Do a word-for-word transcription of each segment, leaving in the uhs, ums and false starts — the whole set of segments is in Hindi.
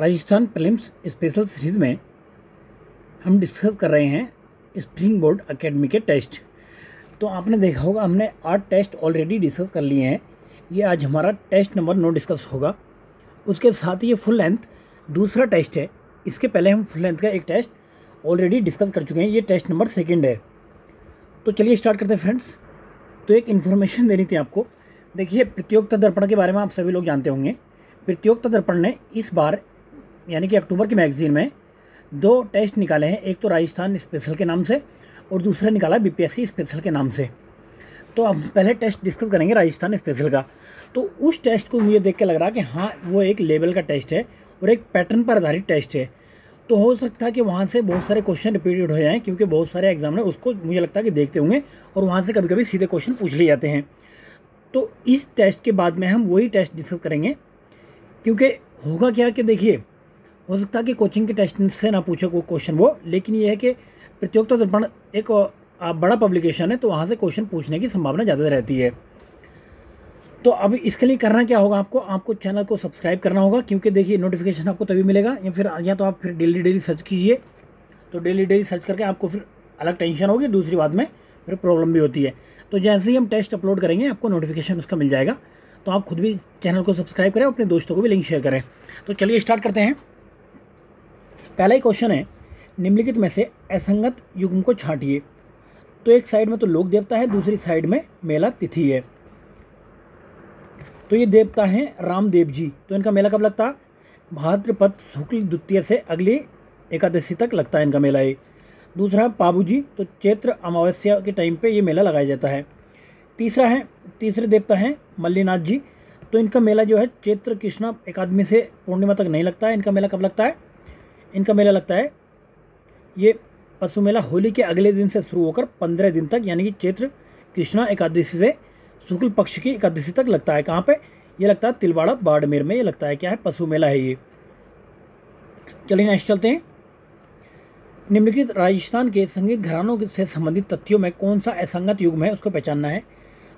राजस्थान प्रीलिम्स स्पेशल सीरीज में हम डिस्कस कर रहे हैं स्प्रिंग बोर्ड एकेडमी के टेस्ट। तो आपने देखा होगा हमने आठ टेस्ट ऑलरेडी डिस्कस कर लिए हैं। ये आज हमारा टेस्ट नंबर नौ डिस्कस होगा। उसके साथ ये फुल लेंथ दूसरा टेस्ट है। इसके पहले हम फुल लेंथ का एक टेस्ट ऑलरेडी डिस्कस कर चुके हैं, ये टेस्ट नंबर सेकेंड है। तो चलिए स्टार्ट करते हैं फ्रेंड्स। तो एक इन्फॉर्मेशन देनी थी आपको। देखिए, प्रतियोगिता दर्पण के बारे में आप सभी लोग जानते होंगे। प्रतियोगिता दर्पण ने इस बार यानी कि अक्टूबर की मैगजीन में दो टेस्ट निकाले हैं। एक तो राजस्थान स्पेशल के नाम से और दूसरा निकाला बीपीएससी स्पेशल के नाम से। तो अब पहले टेस्ट डिस्कस करेंगे राजस्थान स्पेशल का। तो उस टेस्ट को मुझे देख के लग रहा कि हाँ, वो एक लेवल का टेस्ट है और एक पैटर्न पर आधारित टेस्ट है। तो हो सकता है कि वहाँ से बहुत सारे क्वेश्चन रिपीटेड हो जाएँ, क्योंकि बहुत सारे एग्जामिनर उसको मुझे लगता है कि देखते होंगे और वहाँ से कभी कभी सीधे क्वेश्चन पूछ लिए जाते हैं। तो इस टेस्ट के बाद में हम वही टेस्ट डिस्कस करेंगे, क्योंकि होगा क्या कि देखिए, हो सकता है कि कोचिंग के टेस्ट से ना पूछे वो क्वेश्चन वो, लेकिन ये है कि प्रतियोगिता दर्पण एक बड़ा पब्लिकेशन है तो वहाँ से क्वेश्चन पूछने की संभावना ज़्यादा रहती है। तो अब इसके लिए करना क्या होगा, आपको आपको चैनल को सब्सक्राइब करना होगा, क्योंकि देखिए नोटिफिकेशन आपको तभी मिलेगा, या फिर या तो आप फिर डेली डेली सर्च कीजिए। तो डेली डेली सर्च करके आपको फिर अलग टेंशन होगी, दूसरी बात में फिर प्रॉब्लम भी होती है। तो जैसे ही हम टेस्ट अपलोड करेंगे आपको नोटिफिकेशन उसका मिल जाएगा। तो आप खुद भी चैनल को सब्सक्राइब करें, अपने दोस्तों को भी लिंक शेयर करें। तो चलिए स्टार्ट करते हैं। पहला ही क्वेश्चन है, निम्नलिखित में से असंगत युग्म को छांटिए। तो एक साइड में तो लोक देवता है, दूसरी साइड में मेला तिथि है। तो ये देवता हैं रामदेव जी। तो इनका मेला कब लगता है? भाद्रपद शुक्ल द्वितीय से अगली एकादशी तक लगता है इनका मेला ये। दूसरा पाबूजी, तो चैत्र अमावस्या के टाइम पे ये मेला लगाया जाता है। तीसरा है तीसरे देवता हैं मल्लीनाथ जी। तो इनका मेला जो है चैत्र कृष्णा एकादमी से पूर्णिमा तक नहीं लगता है। इनका मेला कब लगता है? इनका मेला लगता है ये पशु मेला होली के अगले दिन से शुरू होकर पंद्रह दिन तक, यानी कि चैत्र कृष्णा एकादशी से शुक्ल पक्ष की एकादशी तक लगता है। कहाँ पे ये लगता है? तिलवाड़ा बाड़मेर में ये लगता है। क्या है? पशु मेला है ये। चलिए नेक्स्ट चलते हैं। निम्नलिखित राजस्थान के संगीत घरानों से संबंधित तथ्यों में कौन सा असंगत युग्म है, उसको पहचानना है।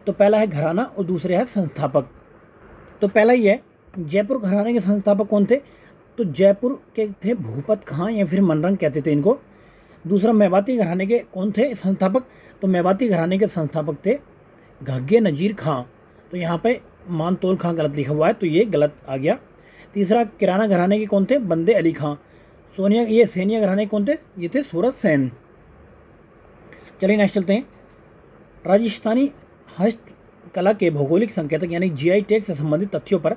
तो पहला है घराना और दूसरे है संस्थापक। तो पहला ही है जयपुर घराने के संस्थापक कौन थे? तो जयपुर के थे भूपत खां, या फिर मनरंग कहते थे इनको। दूसरा मेवाती घराने के कौन थे संस्थापक? तो मेवाती घराने के संस्थापक थे घग्गे नजीर खां। तो यहाँ पे मानतोल खां गलत लिखा हुआ है, तो ये गलत आ गया। तीसरा किराना घराने के कौन थे? बंदे अली खां। सोनिया ये सेनिया घराने के कौन थे? ये थे सूरज सेन। चलिए नेक्स्ट चलते हैं। राजस्थानी हस्तकला के भौगोलिक संकेतक यानी जीआई टैग से संबंधित तथ्यों पर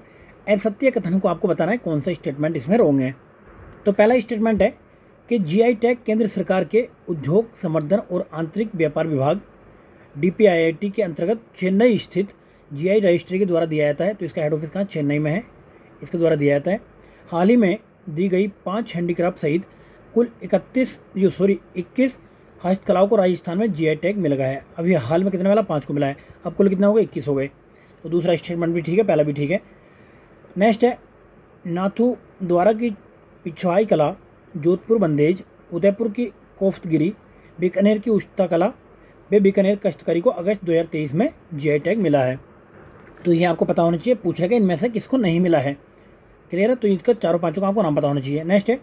असत्य कथन को आपको बताना है। कौन सा स्टेटमेंट इसमें रॉन्ग है? तो पहला स्टेटमेंट है कि जीआई टैग केंद्र सरकार के उद्योग संवर्धन और आंतरिक व्यापार विभाग डीपीआईआईटी के अंतर्गत चेन्नई स्थित जीआई रजिस्ट्री के द्वारा दिया जाता है। तो इसका हेड ऑफिस कहाँ? चेन्नई में है, इसके द्वारा दिया जाता है। हाल ही में दी गई पांच हैंडीक्राफ्ट सहित कुल इकतीस जो सॉरी इक्कीस हस्तकलाओं को राजस्थान में जीआई टैग मिल गया है। अभी हाल में कितने मिला? पाँच को मिला है। अब कुल कितना होगा? इक्कीस हो गए। तो दूसरा स्टेटमेंट भी ठीक है, पहला भी ठीक है। नेक्स्ट है नाथू द्वारा की पिछवाई कला, जोधपुर बंदेज, उदयपुर की कोफ्तगिरी, बीकानेर की उस्ता कला वे बीकानेर कश्तकारी को अगस्त दो हज़ार तेईस में जीआई टैग मिला है। तो ये आपको पता होना चाहिए। पूछा गया इनमें से किसको नहीं मिला है, क्लियर है? तो इसका चारों पाँचों का आपको नाम पता होना चाहिए। नेक्स्ट है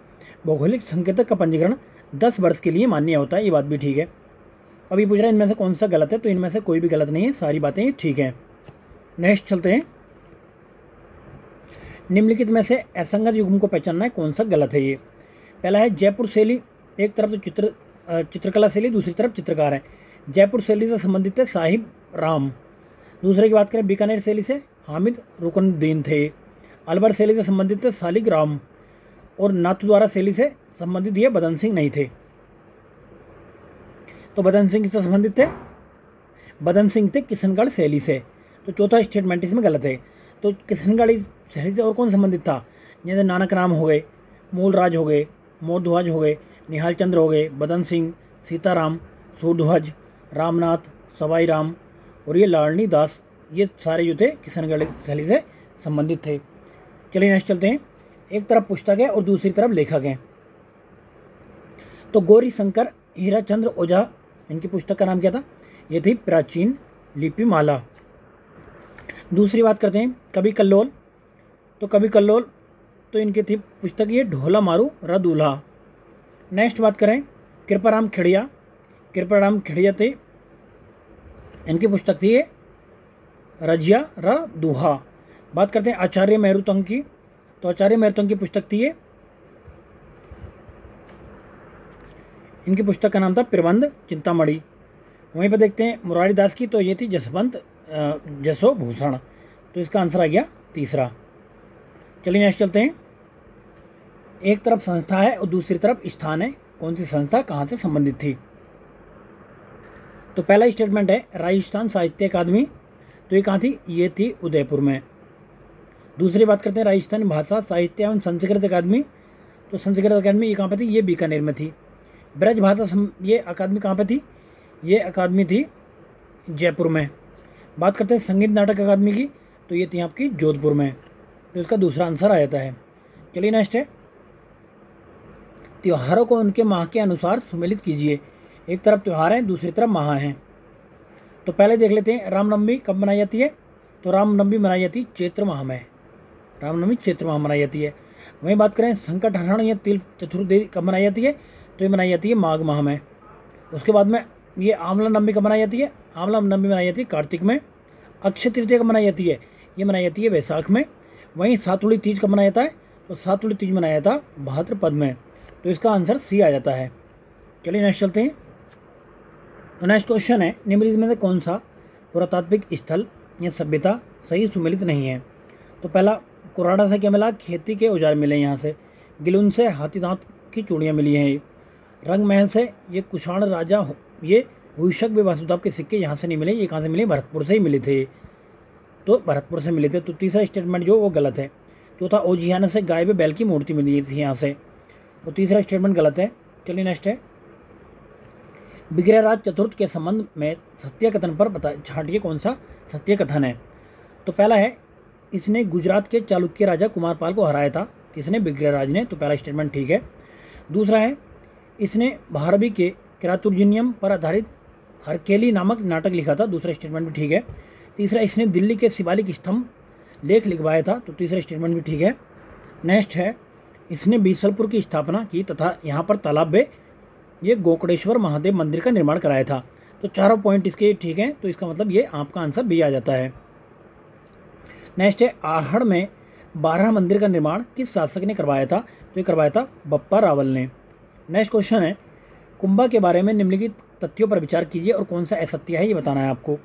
भौगोलिक संकेतक का पंजीकरण दस वर्ष के लिए मान्य होता है, ये बात भी ठीक है। अब ये पूछ रहा है इनमें से कौन सा गलत है, तो इनमें से कोई भी गलत नहीं है, सारी बातें ठीक हैं। नेक्स्ट चलते हैं। निम्नलिखित में से असंगत युग्म को पहचानना है। कौन सा गलत है ये? पहला है जयपुर शैली। एक तरफ तो चित्र चित्रकला शैली, दूसरी तरफ चित्रकार है। जयपुर शैली से संबंधित थे साहिब राम। दूसरे की बात करें बीकानेर शैली से हामिद रुकनुद्दीन थे। अलवर शैली से संबंधित थे सालिग राम। और नाथद्वारा शैली से संबंधित ये बदन सिंह नहीं थे। तो बदन सिंह किससे संबंधित थे? बदन सिंह थे किशनगढ़ शैली से। तो चौथा स्टेटमेंट इसमें गलत है। तो किशनगढ़ शैली से और कौन संबंधित था? जैसे नानक राम हो गए, मूलराज हो गए, मोरध्वज हो गए, निहाल चंद्र हो गए, बदन सिंह, सीताराम, सूरध्वज, रामनाथ, सवाई राम और ये लाड़नी दास, ये सारे जो थे किशनगढ़ शैली से संबंधित थे। चलिए नेक्स्ट चलते हैं। एक तरफ पुस्तक है और दूसरी तरफ लेखक हैं। तो गौरी शंकर हीरा चंद्र ओझा, इनकी पुस्तक का नाम क्या था? ये थी प्राचीन लिपिमाला। दूसरी बात करते हैं कवि कल्लोल। तो कवि कल्लोल तो इनकी थी पुस्तक ये ढोला मारू र दूल्हा। नेक्स्ट बात करें कृपाराम खेड़िया, कृपाराम खेड़िया थे, इनकी पुस्तक थी ये रजिया र दूहा। बात करते हैं आचार्य मेहरुतंग की, तो आचार्य मेहरुतंग की पुस्तक थी ये, इनकी पुस्तक का नाम था प्रबंध चिंतामणि। वहीं पर देखते हैं मुरारी दास की, तो ये थी जसवंत जसो भूषण, तो इसका आंसर आ गया तीसरा। चलिए नेक्स्ट चलते हैं। एक तरफ संस्था है और दूसरी तरफ स्थान है, कौन सी संस्था कहाँ से संबंधित थी? तो पहला स्टेटमेंट है राजस्थान साहित्य अकादमी, तो ये कहाँ थी? ये थी उदयपुर में। दूसरी बात करते हैं राजस्थान भाषा साहित्य एवं संस्कृत अकादमी, तो संस्कृत अकादमी ये कहाँ पर थी? ये बीकानेर में थी। ब्रज भाषा ये अकादमी कहाँ पर थी? ये अकादमी थी जयपुर में। बात करते हैं संगीत नाटक अकादमी की, तो ये थी आपकी जोधपुर में, तो इसका दूसरा आंसर आ जाता है। चलिए नेक्स्ट है त्योहारों को उनके माह के अनुसार सम्मिलित कीजिए। एक तरफ त्यौहार हैं दूसरी तरफ माह हैं, तो पहले देख लेते हैं रामनवमी कब मनाई जाती है? तो रामनवमी मनाई जाती है चैत्र माह में, रामनवमी चैत्र माह मनाई जाती है। वहीं बात करें संकट हरण या तिल चतुर्दशी कब मनाई जाती है? तो ये मनाई जाती है माघ माह में। उसके बाद में ये आंवला नवमी कब मनाई जाती है? आंवला नवमी मनाई जाती है कार्तिक में। अक्षय तृतीया कब मनाई जाती है? ये मनाई जाती है वैशाख में। वहीं सातुड़ी तीज कब मनाया जाता है? तो सातुड़ी तीज मनाया जाता है भाद्रपद में, तो इसका आंसर सी आ जाता है। चलिए नेक्स्ट चलते हैं। तो नेक्स्ट क्वेश्चन है निम्नलिखित में से कौन सा पुरातात्विक स्थल या सभ्यता सही सुमेलित नहीं है? तो पहला कोराडा से क्या मिला? खेती के औजार मिले यहाँ से। गिलुन से हाथी दांत की चूड़ियाँ मिली हैं। रंगमहल से ये कुषाण राजा ये हुईशक व वासुदेव के सिक्के यहाँ से नहीं मिले, ये कहाँ से मिले? भरतपुर से ही मिले थे, तो भरतपुर से मिले थे, तो तीसरा स्टेटमेंट जो वो गलत है। चौथा ओजियाना से गाय व बैल की मूर्ति मिली थी यहाँ से, तो तीसरा स्टेटमेंट गलत है। चलिए नेक्स्ट है विग्रहराज चतुर्थ के संबंध में सत्य कथन पर बता छांटिए कौन सा सत्य कथन है? तो पहला है इसने गुजरात के चालुक्य राजा कुमारपाल को हराया था, किसने? विग्रहराज ने, तो पहला स्टेटमेंट ठीक है। दूसरा है इसने भारवी के क्रातुर्जनियम पर आधारित हरकेली नामक नाटक लिखा था, दूसरा स्टेटमेंट भी ठीक है। तीसरा इसने दिल्ली के शिवालिक स्तंभ लेख लिखवाया था, तो तीसरा स्टेटमेंट भी ठीक है। नेक्स्ट है इसने बीसलपुर की स्थापना की तथा यहाँ पर तालाब में ये गोकड़ेश्वर महादेव मंदिर का निर्माण कराया था, तो चारों पॉइंट इसके ठीक हैं, तो इसका मतलब ये आपका आंसर बी आ जाता है। नेक्स्ट है आहड़ में बारह मंदिर का निर्माण किस शासक ने करवाया था? तो ये करवाया था बप्पा रावल ने। नेक्स्ट क्वेश्चन है कुंभा के बारे में निम्नलिखित तथ्यों पर विचार कीजिए और कौन सा असत्य है ये बताना है आपको।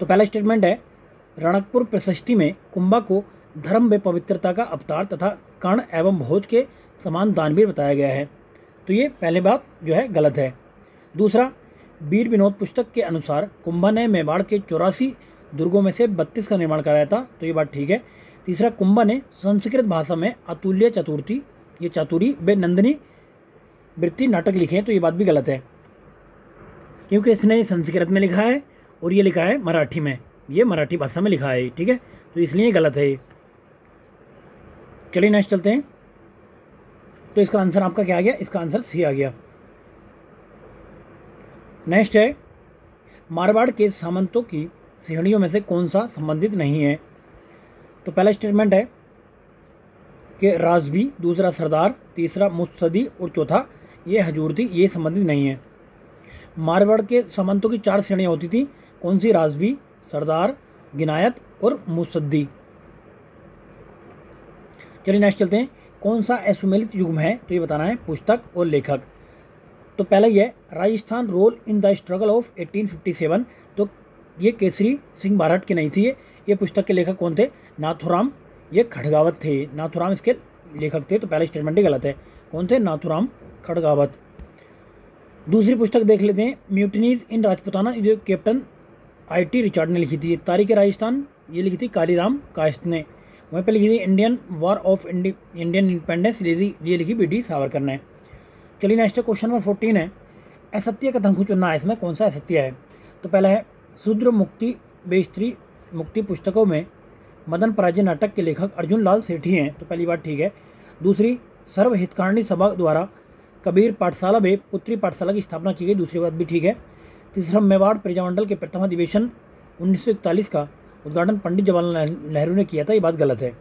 तो पहला स्टेटमेंट है रणकपुर प्रशस्ति में कुंभा को धर्म व पवित्रता का अवतार तथा कर्ण एवं भोज के समान दानवीर बताया गया है, तो ये पहले बात जो है गलत है। दूसरा वीर विनोद पुस्तक के अनुसार कुंभा ने मेवाड़ के चौरासी दुर्गों में से बत्तीस का निर्माण कराया था, तो ये बात ठीक है। तीसरा कुंभा ने संस्कृत भाषा में अतुल्य चतुर्थी ये चातुरी व नंदिनी वृत्ति नाटक लिखे हैं, तो ये बात भी गलत है, क्योंकि इसने संस्कृत में लिखा है और ये लिखा है मराठी में, ये मराठी भाषा में लिखा है, ठीक है, तो इसलिए गलत है ये। चलिए नेक्स्ट चलते हैं। तो इसका आंसर आपका क्या आ गया? इसका आंसर सी आ गया। नेक्स्ट है मारवाड़ के सामंतों की सीढ़ियों में से कौन सा संबंधित नहीं है? तो पहला स्टेटमेंट है कि राजवी, दूसरा सरदार, तीसरा मुस्तदी और चौथा ये हजूर थी, ये संबंधित नहीं है। मारवाड़ के सामंतों की चार श्रेणियाँ होती थी, कौन सी? राजवी, सरदार, गिनायत और मुस्तदी। चलिए नेक्स्ट चलते हैं। कौन सा असुमेलित युग्म है? तो ये बताना है पुस्तक और लेखक। तो पहला ये Rajasthan role in the struggle of eighteen fifty seven, तो ये केसरी सिंह बारहट की नहीं थी, ये ये पुस्तक के लेखक कौन थे? नाथुराम ये खड़गावत थे, नाथुराम इसके लेखक थे, तो पहला स्टेटमेंट ही गलत है। कौन थे? नाथुराम खड़गावत। दूसरी पुस्तक देख लेते हैं म्यूटनीज इन राजपुताना, जो कैप्टन आई टी रिचर्ड ने लिखी थी। तारीख राजस्थान ये लिखी थी कालीराम कायस्थ ने। वहीं पर लिखी थी इंडियन वॉर ऑफ इंडि इंडियन इंडिपेंडेंस, ये लिखी बी डी सावरकर ने। चलिए नेक्स्ट क्वेश्चन नंबर फोर्टीन है असत्य कथन को चुनना है, इसमें कौन सा असत्य है? तो पहला है शूद्र मुक्ति व स्त्री मुक्ति पुस्तकों में मदन पराजय नाटक के लेखक अर्जुन लाल सेठी हैं, तो पहली बात ठीक है। दूसरी सर्व हितकारिणी सभा द्वारा कबीर पाठशाला में पुत्री पाठशाला की स्थापना की गई, दूसरी बात भी ठीक है। तीसरा मेवाड़ प्रजामंडल के प्रथम अधिवेशन उन्नीस सौ इकतालीस का उद्घाटन पंडित जवाहरलाल नेहरू ने किया था, ये बात गलत है।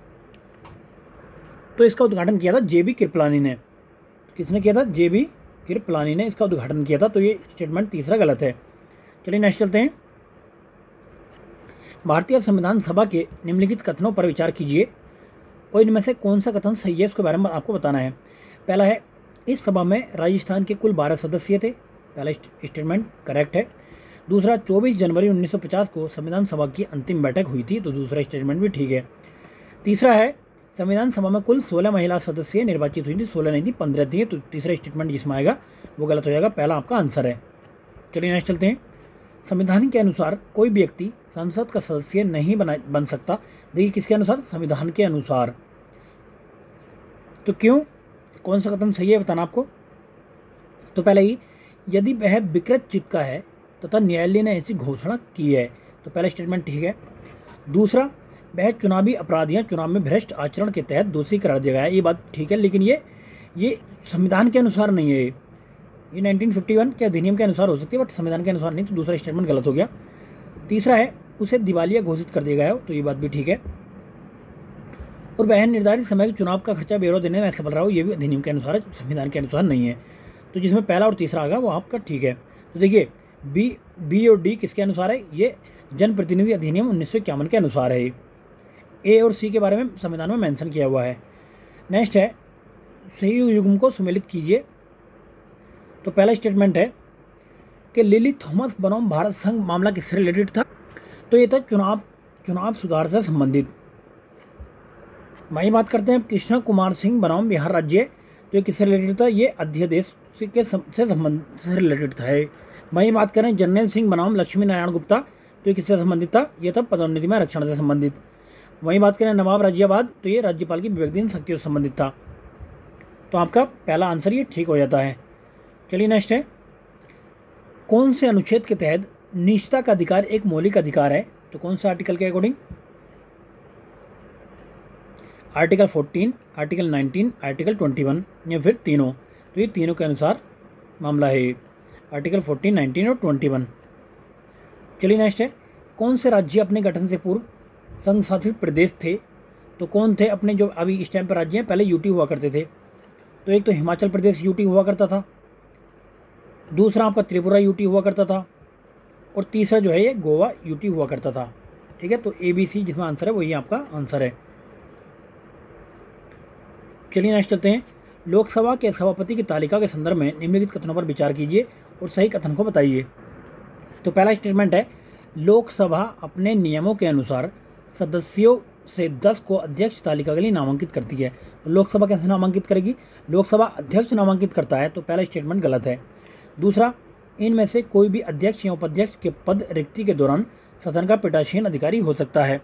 तो इसका उद्घाटन किया था जेबी कृपलानी ने। किसने किया था? जेबी कृपलानी ने इसका उद्घाटन किया था। तो ये स्टेटमेंट तीसरा गलत है। चलिए नेक्स्ट चलते हैं। भारतीय संविधान सभा के निम्नलिखित कथनों पर विचार कीजिए और इनमें से कौन सा कथन सही है उसके बारे में आपको बताना है। पहला है, इस सभा में राजस्थान के कुल बारह सदस्य थे। पहला स्टेटमेंट करेक्ट है। दूसरा, चौबीस जनवरी उन्नीस सौ पचास को संविधान सभा की अंतिम बैठक हुई थी। तो दूसरा स्टेटमेंट भी ठीक है। तीसरा है, संविधान सभा में कुल सोलह महिला सदस्य निर्वाचित हुई थी। सोलह नहीं थी, पंद्रह थी। तो तीसरा स्टेटमेंट जिसमें आएगा वो गलत हो जाएगा। पहला आपका आंसर है। चलिए नेक्स्ट चलते हैं। संविधान के अनुसार कोई व्यक्ति संसद का सदस्य नहीं बना बन सकता। देखिए किसके अनुसार? संविधान के अनुसार। तो क्यों? कौन सा कथन सही है बताना आपको। तो पहले ही, यदि वह विकृत चित्त का है तथा न्यायालय ने ऐसी घोषणा की है। तो पहला स्टेटमेंट ठीक है। दूसरा, वह चुनावी अपराध या चुनाव में भ्रष्ट आचरण के तहत दोषी करार दिया गया है। ये बात ठीक है, लेकिन ये ये संविधान के अनुसार नहीं है। ये उन्नीस सौ इक्यावन के अधिनियम के अनुसार हो सकती है, बट संविधान के अनुसार नहीं। तो दूसरा स्टेटमेंट गलत हो गया। तीसरा है, उसे दिवालिया घोषित कर दिया गया हो। तो ये बात भी ठीक है। और वह निर्धारित समय के चुनाव का खर्चा ब्यौरा देने में असफल रहा हो। ये भी अधिनियम के अनुसार है, संविधान के अनुसार नहीं है। तो जिसमें पहला और तीसरा आगा वो आपका ठीक है। तो देखिए बी बी और डी किसके अनुसार है? ये जनप्रतिनिधि अधिनियम उन्नीस सौ इक्यावन के अनुसार है। ए और सी के बारे में संविधान में मेंशन किया हुआ है। नेक्स्ट है, सही युग्म को सम्मिलित कीजिए। तो पहला स्टेटमेंट है कि लिली थॉमस बनाम भारत संघ मामला किससे रिलेटेड था? तो ये था चुनाव चुनाव सुधार से संबंधित। वही बात करते हैं कृष्णा कुमार सिंह बनाम बिहार राज्य। तो ये किससे रिलेटेड था? ये अध्यादेश के से संबंध से रिलेटेड था। वही बात करें जर्नैल सिंह बनाम लक्ष्मी नारायण गुप्ता। तो ये किससे संबंधित था? ये था पदोन्नति में आरक्षण से संबंधित। वहीं बात करें नवाब राज्यवाद, तो ये राज्यपाल की विवेकधीन शक्तियों से संबंधित था। तो आपका पहला आंसर ये ठीक हो जाता है। चलिए नेक्स्ट है, कौन से अनुच्छेद के तहत निजता का अधिकार एक मौलिक अधिकार है? तो कौन सा आर्टिकल के according? Article fourteen, article nineteen, article twenty one या फिर तीनों? तो ये तीनों के अनुसार मामला है, आर्टिकल फोर्टीन, नाइनटीन और ट्वेंटी वन। चलिए नेक्स्ट है, कौन से राज्य अपने गठन से पूर्व संघ शासित प्रदेश थे? तो कौन थे अपने जो अभी इस टाइम पर राज्य हैं? पहले यूटी हुआ करते थे। तो एक तो हिमाचल प्रदेश यूटी हुआ करता था, दूसरा आपका त्रिपुरा यूटी हुआ करता था, और तीसरा जो है ये गोवा यूटी हुआ करता था। ठीक है, तो ए बी सी जिसमें आंसर है वही आपका आंसर है। चलिए नेक्स्ट चलते हैं। लोकसभा के सभापति की तालिका के संदर्भ में निम्नलिखित कथनों पर विचार कीजिए और सही कथन को बताइए। तो पहला स्टेटमेंट है, लोकसभा अपने नियमों के अनुसार सदस्यों से दस को अध्यक्ष तालिका के लिए नामांकित करती है। तो लोकसभा कैसे नामांकित करेगी? लोकसभा अध्यक्ष नामांकित करता है। तो पहला स्टेटमेंट गलत है। दूसरा, इनमें से कोई भी अध्यक्ष या उपाध्यक्ष के पद रिक्ति के दौरान सदन का पीठासीन अधिकारी हो सकता है।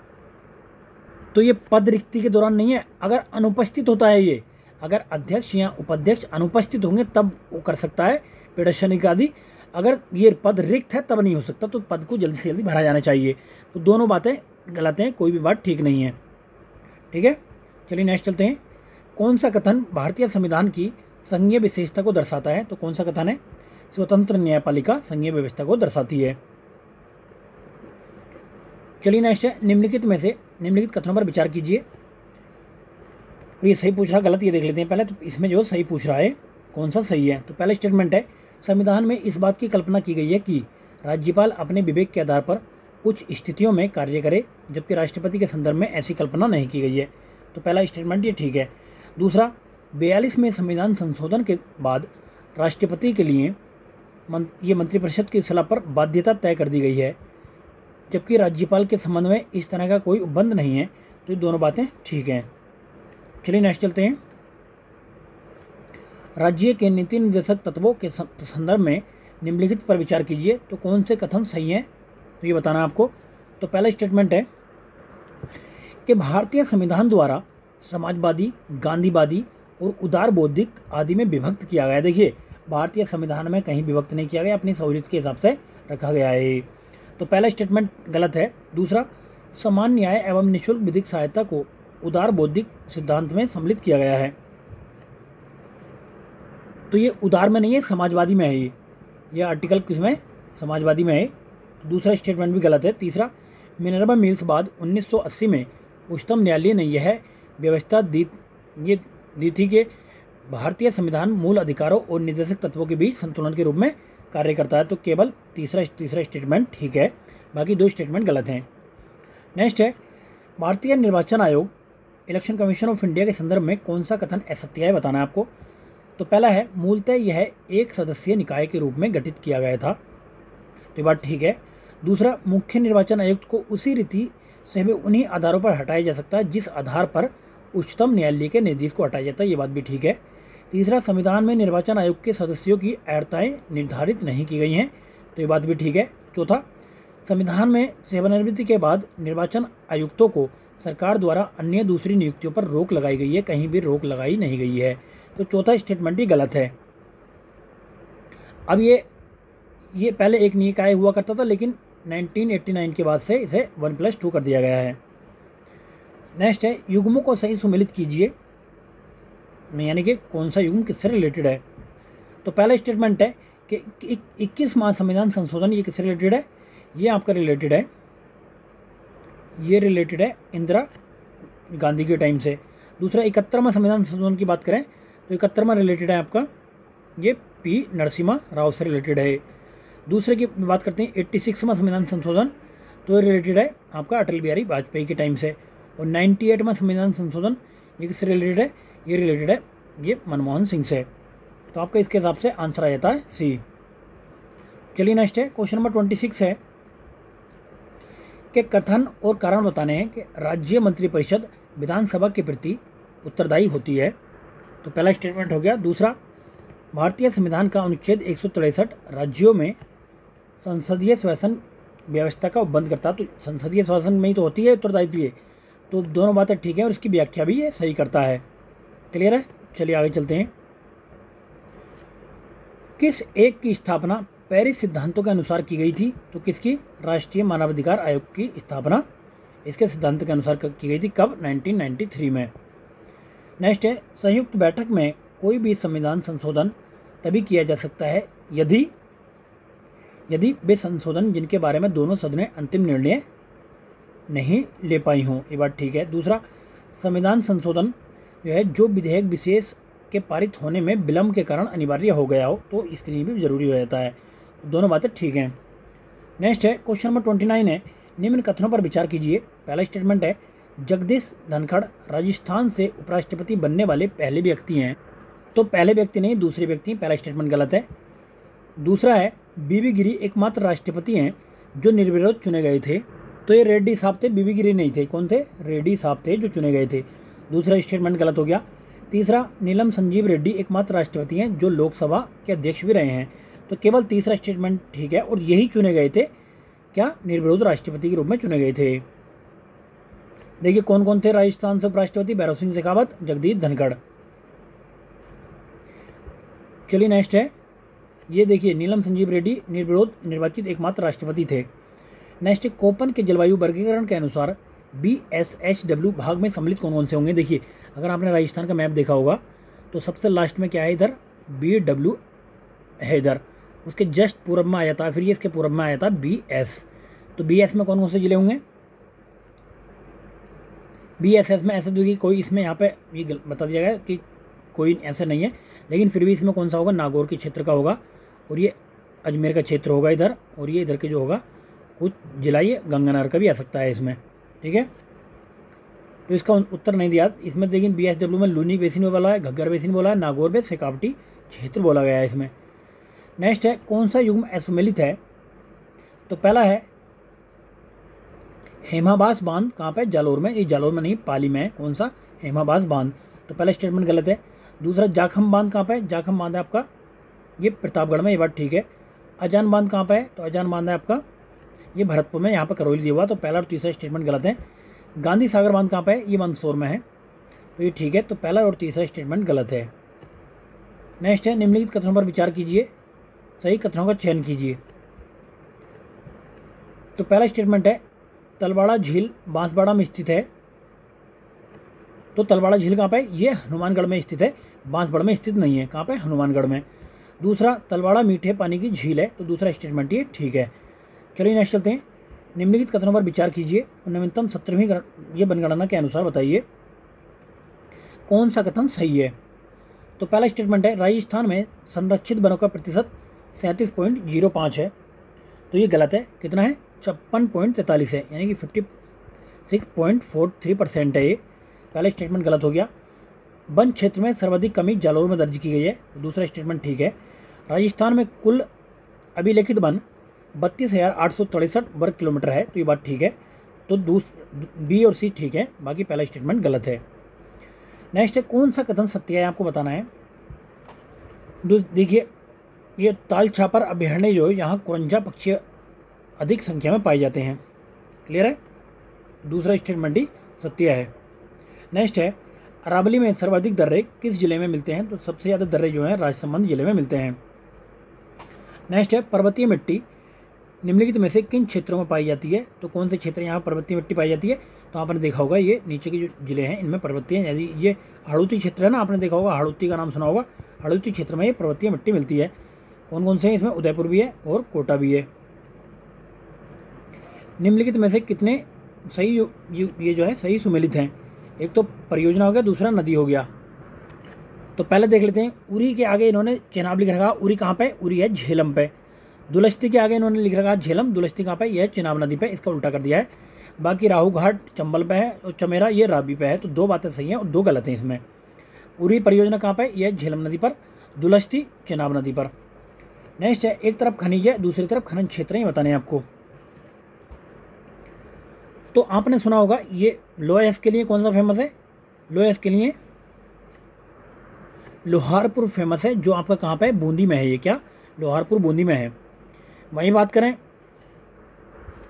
तो ये पद रिक्ति के दौरान नहीं है, अगर अनुपस्थित होता है ये। अगर अध्यक्ष या उपाध्यक्ष अनुपस्थित होंगे तब वो कर सकता है पीठासीन अधिकारी। अगर ये पद रिक्त है तब नहीं हो सकता। तो पद को जल्दी से जल्दी भरा जाना चाहिए। तो दोनों बातें गलत हैं, कोई भी बात ठीक नहीं है। ठीक है, चलिए नेक्स्ट चलते हैं। कौन सा कथन भारतीय संविधान की संघीय विशेषता को दर्शाता है? तो कौन सा कथन है? स्वतंत्र न्यायपालिका संघीय व्यवस्था को दर्शाती है। चलिए नेक्स्ट है, निम्नलिखित में से निम्नलिखित कथनों पर विचार कीजिए। ये सही पूछ रहा गलत, ये देख लेते हैं पहले। तो इसमें जो सही पूछ रहा है कौन सा सही है। तो पहला स्टेटमेंट है, संविधान में इस बात की कल्पना की गई है कि राज्यपाल अपने विवेक के आधार पर कुछ स्थितियों में कार्य करे, जबकि राष्ट्रपति के संदर्भ में ऐसी कल्पना नहीं की गई है। तो पहला स्टेटमेंट ये ठीक है। दूसरा, बयालीसवें संविधान संशोधन के बाद राष्ट्रपति के लिए मन, ये मंत्रिपरिषद की सलाह पर बाध्यता तय कर दी गई है, जबकि राज्यपाल के संबंध में इस तरह का कोई उपबंध नहीं है। तो ये दोनों बातें ठीक हैं। चलिए नेक्स्ट चलते हैं। राज्य के नीति निर्देशक तत्वों के संदर्भ में निम्नलिखित पर विचार कीजिए। तो कौन से कथन सही हैं तो ये बताना आपको। तो पहला स्टेटमेंट है कि भारतीय संविधान द्वारा समाजवादी, गांधीवादी और उदार बौद्धिक आदि में विभक्त किया गया। देखिए भारतीय संविधान में कहीं विभक्त नहीं किया गया, अपनी सहूलियत के हिसाब से रखा गया है। तो पहला स्टेटमेंट गलत है। दूसरा, समान न्याय एवं निःशुल्क विधिक सहायता को उदार बौद्धिक सिद्धांत में सम्मिलित किया गया है। तो ये उदार में नहीं है, समाजवादी में है। ये यह आर्टिकल किसमें? समाजवादी में है। दूसरा स्टेटमेंट भी गलत है। तीसरा, मिनर्वा मिल्स बाद उन्नीस सौ अस्सी में उच्चतम न्यायालय ने यह व्यवस्था दी ये नीति के भारतीय संविधान मूल अधिकारों और निर्देशक तत्वों के बीच संतुलन के रूप में कार्य करता है। तो केवल तीसरा तीसरा स्टेटमेंट ठीक है, बाकी दो स्टेटमेंट गलत हैं। नेक्स्ट है, भारतीय निर्वाचन आयोग इलेक्शन कमीशन ऑफ इंडिया के संदर्भ में कौन सा कथन असत्य है, बताना है आपको। तो पहला है मूलतः यह एक सदस्यीय निकाय के रूप में गठित किया गया था, तो ये बात ठीक है। दूसरा, मुख्य निर्वाचन आयुक्त को उसी रीति से भी उन्हीं आधारों पर हटाया जा सकता है जिस आधार पर उच्चतम न्यायालय के न्यायाधीश को हटाया जाता है, ये बात भी ठीक है। तीसरा, संविधान में निर्वाचन आयोग के सदस्यों की अहर्ताएँ निर्धारित नहीं की गई हैं, तो ये बात भी ठीक है। चौथा, संविधान में सेवानिवृत्ति के बाद निर्वाचन आयुक्तों को सरकार द्वारा अन्य दूसरी नियुक्तियों पर रोक लगाई गई है, कहीं भी रोक लगाई नहीं गई है, तो चौथा स्टेटमेंट ही गलत है। अब ये ये पहले एक निकाय हुआ करता था, लेकिन उन्नीस सौ नवासी के बाद से इसे वन प्लस टू कर दिया गया है। नेक्स्ट है, युग्मों को सही सुमेलित कीजिए, यानी कि कौन सा युग्म किससे रिलेटेड है। तो पहला स्टेटमेंट है कि इक्कीस माह संविधान संशोधन, ये किससे रिलेटेड है, ये आपका रिलेटेड है, ये रिलेटेड है इंदिरा गांधी के टाइम से। दूसरा, इकहत्तरवां संविधान संशोधन की बात करें तो इकहत्तरवां रिलेटेड है आपका, ये पी नरसिम्हा राव से रिलेटेड है। दूसरे की बात करते हैं छियासी वां संविधान संशोधन, तो ये रिलेटेड है आपका अटल बिहारी वाजपेयी के टाइम से। और अट्ठानवे वां संविधान संशोधन, ये किससे रिलेटेड है, ये रिलेटेड है ये मनमोहन सिंह से। तो आपका इसके हिसाब से आंसर आ जाता है सी। चलिए नेक्स्ट है, क्वेश्चन नंबर ट्वेंटी सिक्स है के कथन और कारण बताने हैं कि राज्य मंत्रिपरिषद विधानसभा के प्रति उत्तरदायी होती है। तो पहला स्टेटमेंट हो गया। दूसरा, भारतीय संविधान का अनुच्छेद एक सौ तिरसठ राज्यों में संसदीय शासन व्यवस्था का उपबंध करता है, तो संसदीय शासन में ही तो होती है उत्तरदायित्व, ये तो दोनों बातें ठीक है, और इसकी व्याख्या भी ये सही करता है। क्लियर है, चलिए आगे चलते हैं। किस एक की स्थापना पेरिस सिद्धांतों के अनुसार की गई थी, तो किसकी, राष्ट्रीय मानवाधिकार आयोग की स्थापना इसके सिद्धांत के अनुसार की गई थी। कब, उन्नीस सौ तिरानवे में। नेक्स्ट है, संयुक्त बैठक में कोई भी संविधान संशोधन तभी किया जा सकता है यदि यदि वे संशोधन जिनके बारे में दोनों सदनें अंतिम निर्णय नहीं ले पाई हों, ये बात ठीक है। दूसरा, संविधान संशोधन जो है जो विधेयक विशेष के पारित होने में विलम्ब के कारण अनिवार्य हो गया हो, तो इसके लिए भी जरूरी हो जाता है, दोनों बातें ठीक हैं। नेक्स्ट है, क्वेश्चन नंबर ट्वेंटी नाइन है, निम्न कथनों पर विचार कीजिए। पहला स्टेटमेंट है, जगदीश धनखड़ राजस्थान से उपराष्ट्रपति बनने वाले पहले व्यक्ति हैं, तो पहले व्यक्ति नहीं दूसरे व्यक्ति, पहला स्टेटमेंट गलत है। दूसरा है, बीबी गिरी एकमात्र राष्ट्रपति हैं जो निर्विरोध चुने गए थे, तो ये रेड्डी साहब थे, बीबी गिरी नहीं थे। कौन थे, रेड्डी साहब थे जो चुने गए थे, दूसरा स्टेटमेंट गलत हो गया। तीसरा, नीलम संजीव रेड्डी एकमात्र राष्ट्रपति हैं जो लोकसभा के अध्यक्ष भी रहे हैं, तो केवल तीसरा स्टेटमेंट ठीक है, और यही चुने गए थे क्या, निर्विरोध राष्ट्रपति के रूप में चुने गए थे। देखिए कौन कौन थे राजस्थान से उपराष्ट्रपति, भैरव सिंह शेखावत, जगदीश धनखड़। चलिए नेक्स्ट है, ये देखिए नीलम संजीव रेड्डी निर्विरोध निर्वाचित एकमात्र राष्ट्रपति थे। नेक्स्ट, कोपन के जलवायु वर्गीकरण के अनुसार बी एस एच डब्ल्यू भाग में सम्मिलित कौन कौन से होंगे। देखिए अगर आपने राजस्थान का मैप देखा होगा तो सबसे लास्ट में क्या है, इधर बी डब्ल्यू है, इधर उसके जस्ट पूर्व में आया था, फिर ये इसके पूर्व में आया था बी एस, तो बी एस में कौन कौन से जिले होंगे, बी एस एस में ऐसे देखिए कोई इसमें यहाँ पे ये बता दिया गया कि कोई ऐसे नहीं है, लेकिन फिर भी इसमें कौन सा होगा, नागौर के क्षेत्र का होगा, और ये अजमेर का क्षेत्र होगा इधर, और ये इधर के जो होगा कुछ जिला ये गंगानगर का भी आ सकता है इसमें, ठीक है। तो इसका उत्तर नहीं दिया इसमें, लेकिन बी एस डब्ल्यू में लूनी बेसिन में बोला है, घग्गर बेसिन बोला है, नागौर में शेखावटी क्षेत्र बोला गया है इसमें। नेक्स्ट है, कौन सा युग्म असुमेलित है, तो पहला है हेमाबास बांध, कहाँ पे, जालोर में, ये जालोर में नहीं पाली में है, कौन सा, हेमाबास बांध, तो पहला स्टेटमेंट गलत है। दूसरा, जाखम बांध कहाँ पे है, जाखम बांध है आपका ये प्रतापगढ़ में, ये बात ठीक है। अजान बांध कहाँ पे है, तो अजान बांध है आपका ये भरतपुर में, यहाँ पर करौली दिया हुआ, तो पहला और तीसरा स्टेटमेंट गलत है। गांधी सागर बांध कहाँ पे है, ये मंदसौर में है, तो ये ठीक है, तो पहला और तीसरा स्टेटमेंट गलत है। नेक्स्ट है, निम्नलिखित कथनों पर विचार कीजिए, सही कथनों का चयन कीजिए। तो पहला स्टेटमेंट है, तलवाड़ा झील बांसवाड़ा में स्थित है, तो तलवाड़ा झील कहाँ पे है, ये हनुमानगढ़ में स्थित है, बांसवाड़ा में स्थित नहीं है, कहाँ पे, हनुमानगढ़ में। दूसरा, तलवाड़ा मीठे पानी की झील है, तो दूसरा स्टेटमेंट ये ठीक है। चलिए नेक्स्ट चलते हैं, निम्नलिखित कथनों पर विचार कीजिए, नवीनतम सत्रहवीं ये जनगणना के अनुसार बताइए कौन सा कथन सही है? तो पहला स्टेटमेंट है राजस्थान में संरक्षित वनों का प्रतिशत सैंतीस पॉइंट जीरो पाँच है, तो ये गलत है। कितना है? छप्पन पॉइंट तैंतालीस है, यानी कि fifty six point four three percent है। ये पहला स्टेटमेंट गलत हो गया। वन क्षेत्र में सर्वाधिक कमी जालौर में दर्ज की गई है, दूसरा स्टेटमेंट ठीक है। राजस्थान में कुल अभिलेखित वन बत्तीस हज़ार आठ सौ तिरसठ वर्ग किलोमीटर है, तो ये बात ठीक है। तो दूस बी और सी ठीक है, बाकी पहला स्टेटमेंट गलत है। नेक्स्ट है कौन सा कथन सत्य है, आपको बताना है। देखिए ये ताल छापर अभ्यारण्य जो है, यहाँ कुरंजा पक्षी अधिक संख्या में पाए जाते हैं। क्लियर है? दूसरा स्टेटमेंट ही सत्य है। नेक्स्ट है अरावली में सर्वाधिक दर्रे किस जिले में मिलते हैं? तो सबसे ज़्यादा दर्रे जो हैं राजसमंद जिले में मिलते हैं। नेक्स्ट है पर्वतीय मिट्टी निम्नलिखित में से किन क्षेत्रों में पाई जाती है? तो कौन से क्षेत्र यहाँ पर्वतीय मिट्टी पाई जाती है? तो आपने देखा होगा ये नीचे के जो जिले हैं इनमें पर्वतीय, यदि ये हाड़ौती क्षेत्र है ना, आपने देखा होगा हाड़ौती का नाम सुना होगा, हाड़ौती क्षेत्र में ये पर्वतीय मिट्टी मिलती है। कौन कौन से हैं इसमें? उदयपुर भी है और कोटा भी है। निम्नलिखित में से कितने सही ये जो है सही सुमेलित हैं? एक तो परियोजना हो गया, दूसरा नदी हो गया। तो पहले देख लेते हैं उरी के आगे इन्होंने चेनाब लिख रखा। उरी कहाँ पे? उरी है झेलम पे। दुलस्ती के आगे इन्होंने लिख रखा झेलम, दुलस्ती कहाँ पे? यह चेनाब नदी पे, इसका उल्टा कर दिया है। बाकी राहू घाट चंबल पे है और चमेरा ये राबी पे है। तो दो बातें सही हैं और दो गलत हैं इसमें। उरी परियोजना कहाँ पर? यह झेलम नदी पर, दुलस्ती चेनाब नदी पर। नेक्स्ट है एक तरफ खनिज है, दूसरी तरफ खनन क्षेत्र ही बताने हैं आपको। तो आपने सुना होगा ये लोएस के लिए कौन सा फेमस है? लोएस के लिए लोहारपुर फेमस है, जो आपका कहाँ पे है? बूंदी में है। ये क्या? लोहारपुर बूंदी में है। वहीं बात करें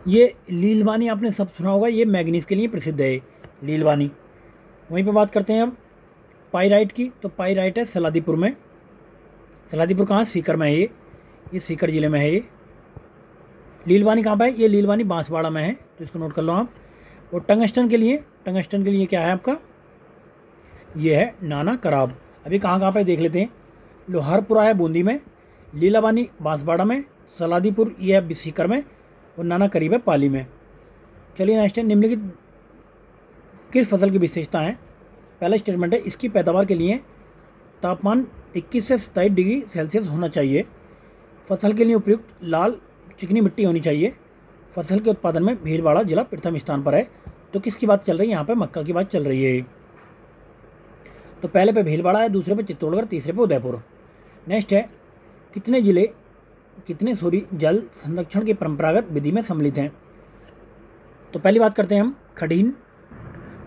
ये लीलवानी, आपने सब सुना होगा ये मैग्नीज के लिए प्रसिद्ध है लीलवानी। वहीं पे बात करते हैं अब पाइराइट की। तो पाइराइट है सलादीपुर में। सलादीपुर कहाँ? सीकर में है। ये ये सीकर जिले में है। ये लीलवानी कहाँ पर है? ये लीलवानी बांसवाड़ा में है, तो इसको नोट कर लो आप। और टंगस्टन के लिए, टंगस्टन के लिए क्या है आपका? ये है नाना कराब। अभी कहाँ कहाँ पर देख लेते हैं। लोहारपुरा है बूंदी में, लीलावानी बांसवाड़ा में, सलादीपुर ये है सीकर में और नाना करीब है पाली में। चलिए नेक्स्ट है निम्नलिखित किस फसल की विशेषता है? पहला स्टेटमेंट है इसकी पैदावार के लिए तापमान इक्कीस से सत्ताईस डिग्री सेल्सियस होना चाहिए। फसल के लिए उपयुक्त लाल चिकनी मिट्टी होनी चाहिए। फसल के उत्पादन में भीलवाड़ा जिला प्रथम स्थान पर है। तो किसकी बात चल रही है यहाँ पे? मक्का की बात चल रही है। तो पहले पे भीलवाड़ा है, दूसरे पे चित्तौड़गढ़, तीसरे पे उदयपुर। नेक्स्ट है कितने जिले कितने सॉरी जल संरक्षण की परंपरागत विधि में सम्मिलित हैं? तो पहली बात करते हैं हम खडीन।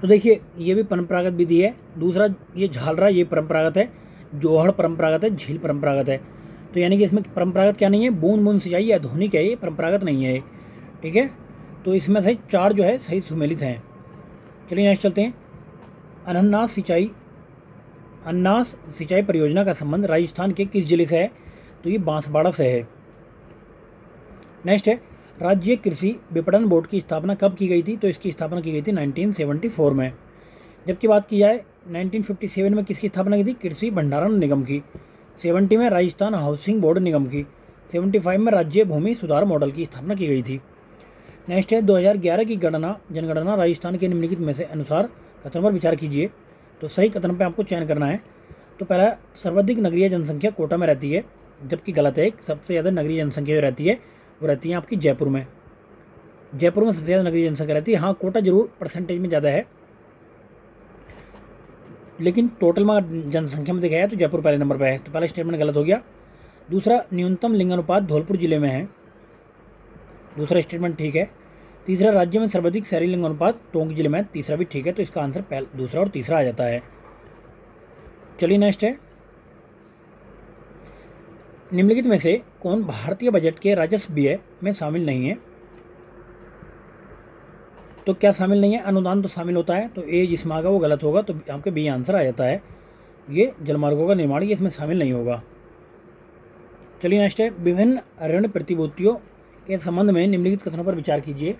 तो देखिए ये भी परंपरागत विधि है। दूसरा ये झालरा ये परंपरागत है, जोहड़ परंपरागत है, झील परंपरागत है। तो यानी कि इसमें परंपरागत क्या नहीं है? बूंद बूंद सिंचाई या आधुनिक है, ये परंपरागत नहीं है। ठीक है, तो इसमें से चार जो है सही सुमेलित हैं। चलिए नेक्स्ट चलते हैं। अनन्नास सिंचाई अन्नास सिंचाई परियोजना का संबंध राजस्थान के किस जिले से है? तो ये बांसवाड़ा से है। नेक्स्ट है राज्य कृषि विपणन बोर्ड की स्थापना कब की गई थी? तो इसकी स्थापना की गई थी उन्नीस सौ चौहत्तर में। जबकि बात की जाए उन्नीस सौ सत्तावन में किसकी स्थापना की थी? कृषि भंडारण निगम की। सत्तर में राजस्थान हाउसिंग बोर्ड निगम की। पचहत्तर में राज्य भूमि सुधार मॉडल की स्थापना की गई थी। नेक्स्ट है दो हज़ार ग्यारह की गणना जनगणना राजस्थान के निम्नलिखित में से अनुसार कथन पर विचार कीजिए। तो सही कथन पर आपको चयन करना है। तो पहला सर्वाधिक नगरीय जनसंख्या कोटा में रहती है, जबकि गलत है। सबसे ज़्यादा नगरीय जनसंख्या जो रहती है वो रहती है आपकी जयपुर में। जयपुर में सबसे ज़्यादा नगरीय जनसंख्या रहती है। हाँ, कोटा जरूर परसेंटेज में ज़्यादा है, लेकिन टोटल में जनसंख्या में देखा जाए तो जयपुर पहले नंबर पर है। तो पहला स्टेटमेंट गलत हो गया। दूसरा न्यूनतम लिंगानुपात धौलपुर जिले में है, दूसरा स्टेटमेंट ठीक है। तीसरा राज्य में सर्वाधिक शहरी लिंगानुपात टोंक जिले में, तीसरा भी ठीक है। तो इसका आंसर पहला दूसरा और तीसरा आ जाता है। चलिए नेक्स्ट है निम्नलिखित में से कौन भारतीय बजट के राजस्व व्यय में शामिल नहीं है? तो क्या शामिल नहीं है? अनुदान तो शामिल होता है। तो ए जिसमें आगा वो गलत होगा, तो आपके बी आंसर आ जाता है। ये जलमार्गों का निर्माण ये इसमें शामिल नहीं होगा। चलिए नेक्स्ट है विभिन्न ऋण प्रतिभूतियों के संबंध में निम्नलिखित कथनों पर विचार कीजिए।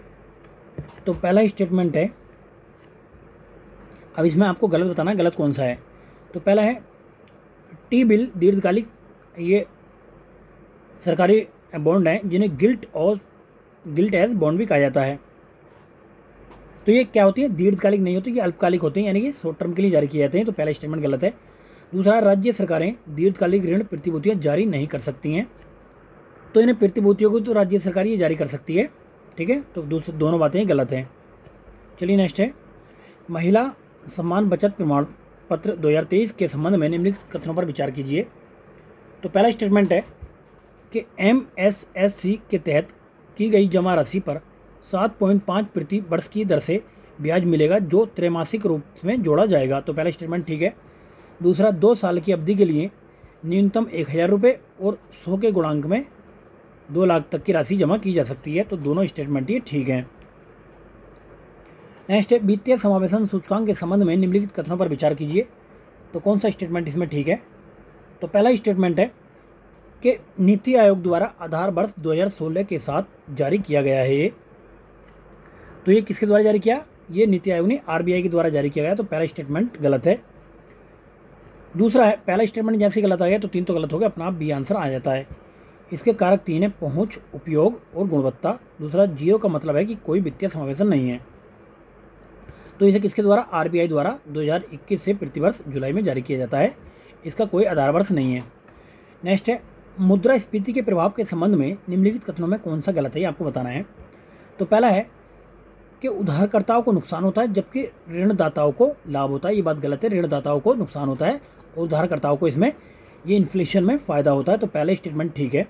तो पहला स्टेटमेंट है, अब इसमें आपको गलत बताना है, गलत कौन सा है। तो पहला है टी बिल दीर्घकालिक ये सरकारी बॉन्ड हैं जिन्हें गिल्ट और गिल्ट एज बॉन्ड भी कहा जाता है। तो ये क्या होती है, दीर्घकालिक नहीं होती, ये अल्पकालिक होती हैं, यानी कि शॉर्ट टर्म के लिए जारी किए जाते हैं। तो पहला स्टेटमेंट गलत है। दूसरा, राज्य सरकारें दीर्घकालिक ऋण प्रतिभूतियाँ जारी नहीं कर सकती हैं, तो इन्हें प्रतिभूतियों को तो राज्य सरकार ये जारी कर सकती है, ठीक है। तो दूसरे दोनों बातें गलत हैं। चलिए नेक्स्ट है, महिला सम्मान बचत प्रमाण पत्र दो हज़ार तेईस के संबंध में निम्नलिखित कथनों पर विचार कीजिए। तो पहला स्टेटमेंट है कि एम एस एस सी के तहत की गई जमा राशि पर सात पॉइंट पाँच प्रति वर्ष की दर से ब्याज मिलेगा जो त्रैमासिक रूप में जोड़ा जाएगा। तो पहला स्टेटमेंट ठीक है। दूसरा, दो साल की अवधि के लिए न्यूनतम एक हज़ार रुपये और सौ के गुणांक में दो लाख तक की राशि जमा की जा सकती है। तो दोनों स्टेटमेंट ये ठीक हैं। नेक्स्ट है, वित्तीय समावेशन सूचकांक के संबंध में निम्नलिखित कथनों पर विचार कीजिए। तो कौन सा स्टेटमेंट इसमें ठीक है? तो पहला स्टेटमेंट है कि नीति आयोग द्वारा आधार वर्ष दो हज़ार सोलह के साथ जारी किया गया है ये। तो ये किसके द्वारा जारी किया? ये नीति आयोग ने आरबीआई के द्वारा जारी किया गया। तो पहला स्टेटमेंट गलत है। दूसरा है, पहला स्टेटमेंट जैसे गलत आ गया तो तीन तो गलत हो गया, अपना आप बी आंसर आ जाता है। इसके कारक तीन है, पहुँच, उपयोग और गुणवत्ता। दूसरा, जियो का मतलब है कि कोई वित्तीय समावेशन नहीं है। तो इसे किसके द्वारा? आरबीआई द्वारा दो हज़ार इक्कीस से प्रतिवर्ष जुलाई में जारी किया जाता है, इसका कोई आधार वर्ष नहीं है। नेक्स्ट है, मुद्रास्फीति के प्रभाव के संबंध में निम्नलिखित कथनों में कौन सा गलत है, ये आपको बताना है। तो पहला है कि उधारकर्ताओं को नुकसान होता है जबकि ऋणदाताओं को लाभ होता है। ये बात गलत है। ऋणदाताओं को नुकसान होता है और उधारकर्ताओं को इसमें ये इन्फ्लेशन में फ़ायदा होता है। तो पहला स्टेटमेंट ठीक है,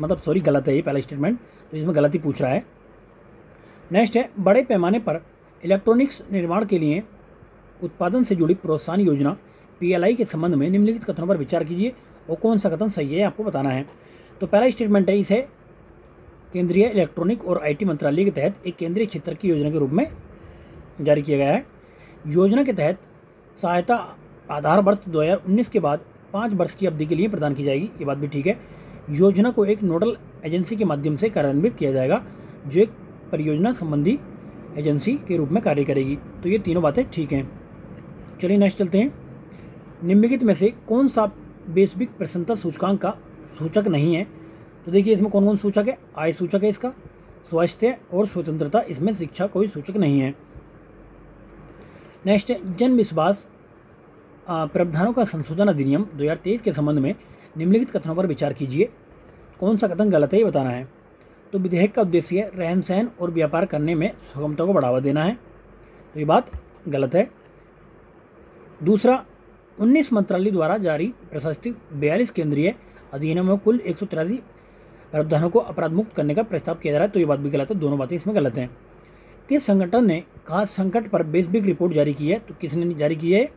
मतलब सॉरी गलत है ये पहला स्टेटमेंट, तो इसमें गलती पूछ रहा है। नेक्स्ट है, बड़े पैमाने पर इलेक्ट्रॉनिक्स निर्माण के लिए उत्पादन से जुड़ी प्रोत्साहन योजना पीएलआई के संबंध में निम्नलिखित कथनों पर विचार कीजिए और कौन सा कथन सही है आपको बताना है। तो पहला स्टेटमेंट है, इसे केंद्रीय इलेक्ट्रॉनिक और आईटी मंत्रालय के तहत एक केंद्रीय क्षेत्र की योजना के रूप में जारी किया गया है। योजना के तहत सहायता आधार वर्ष दो हज़ार उन्नीस के बाद पाँच वर्ष की अवधि के लिए प्रदान की जाएगी। ये बात भी ठीक है। योजना को एक नोडल एजेंसी के माध्यम से कार्यान्वित किया जाएगा जो एक परियोजना संबंधी एजेंसी के रूप में कार्य करेगी। तो ये तीनों बातें ठीक हैं। चलिए नेक्स्ट चलते हैं। निम्नलिखित में से कौन सा वैश्विक प्रसन्नता सूचकांक का सूचक नहीं है? तो देखिए इसमें कौन कौन सूचक है। आय सूचक है इसका, स्वास्थ्य और स्वतंत्रता, इसमें शिक्षा कोई सूचक नहीं है। नेक्स्ट, जन विश्वास प्रावधानों का संशोधन अधिनियम दो हज़ार तेईस के संबंध में निम्नलिखित कथनों पर विचार कीजिए। कौन सा कथन गलत है ये बताना है। तो विधेयक का उद्देश्य है रहन सहन और व्यापार करने में सुगमता को बढ़ावा देना है। तो ये बात गलत है। दूसरा, उन्नीस मंत्रालय द्वारा जारी प्रशासित बयालीस केंद्रीय अधिनियम में कुल एक सौ तिरासी प्रावधानों को अपराध मुक्त करने का प्रस्ताव किया जा रहा है। तो ये बात भी गलत है। दोनों बातें इसमें गलत हैं। किस संगठन ने खास संकट पर वैश्विक रिपोर्ट जारी की है? तो किसने जारी की है?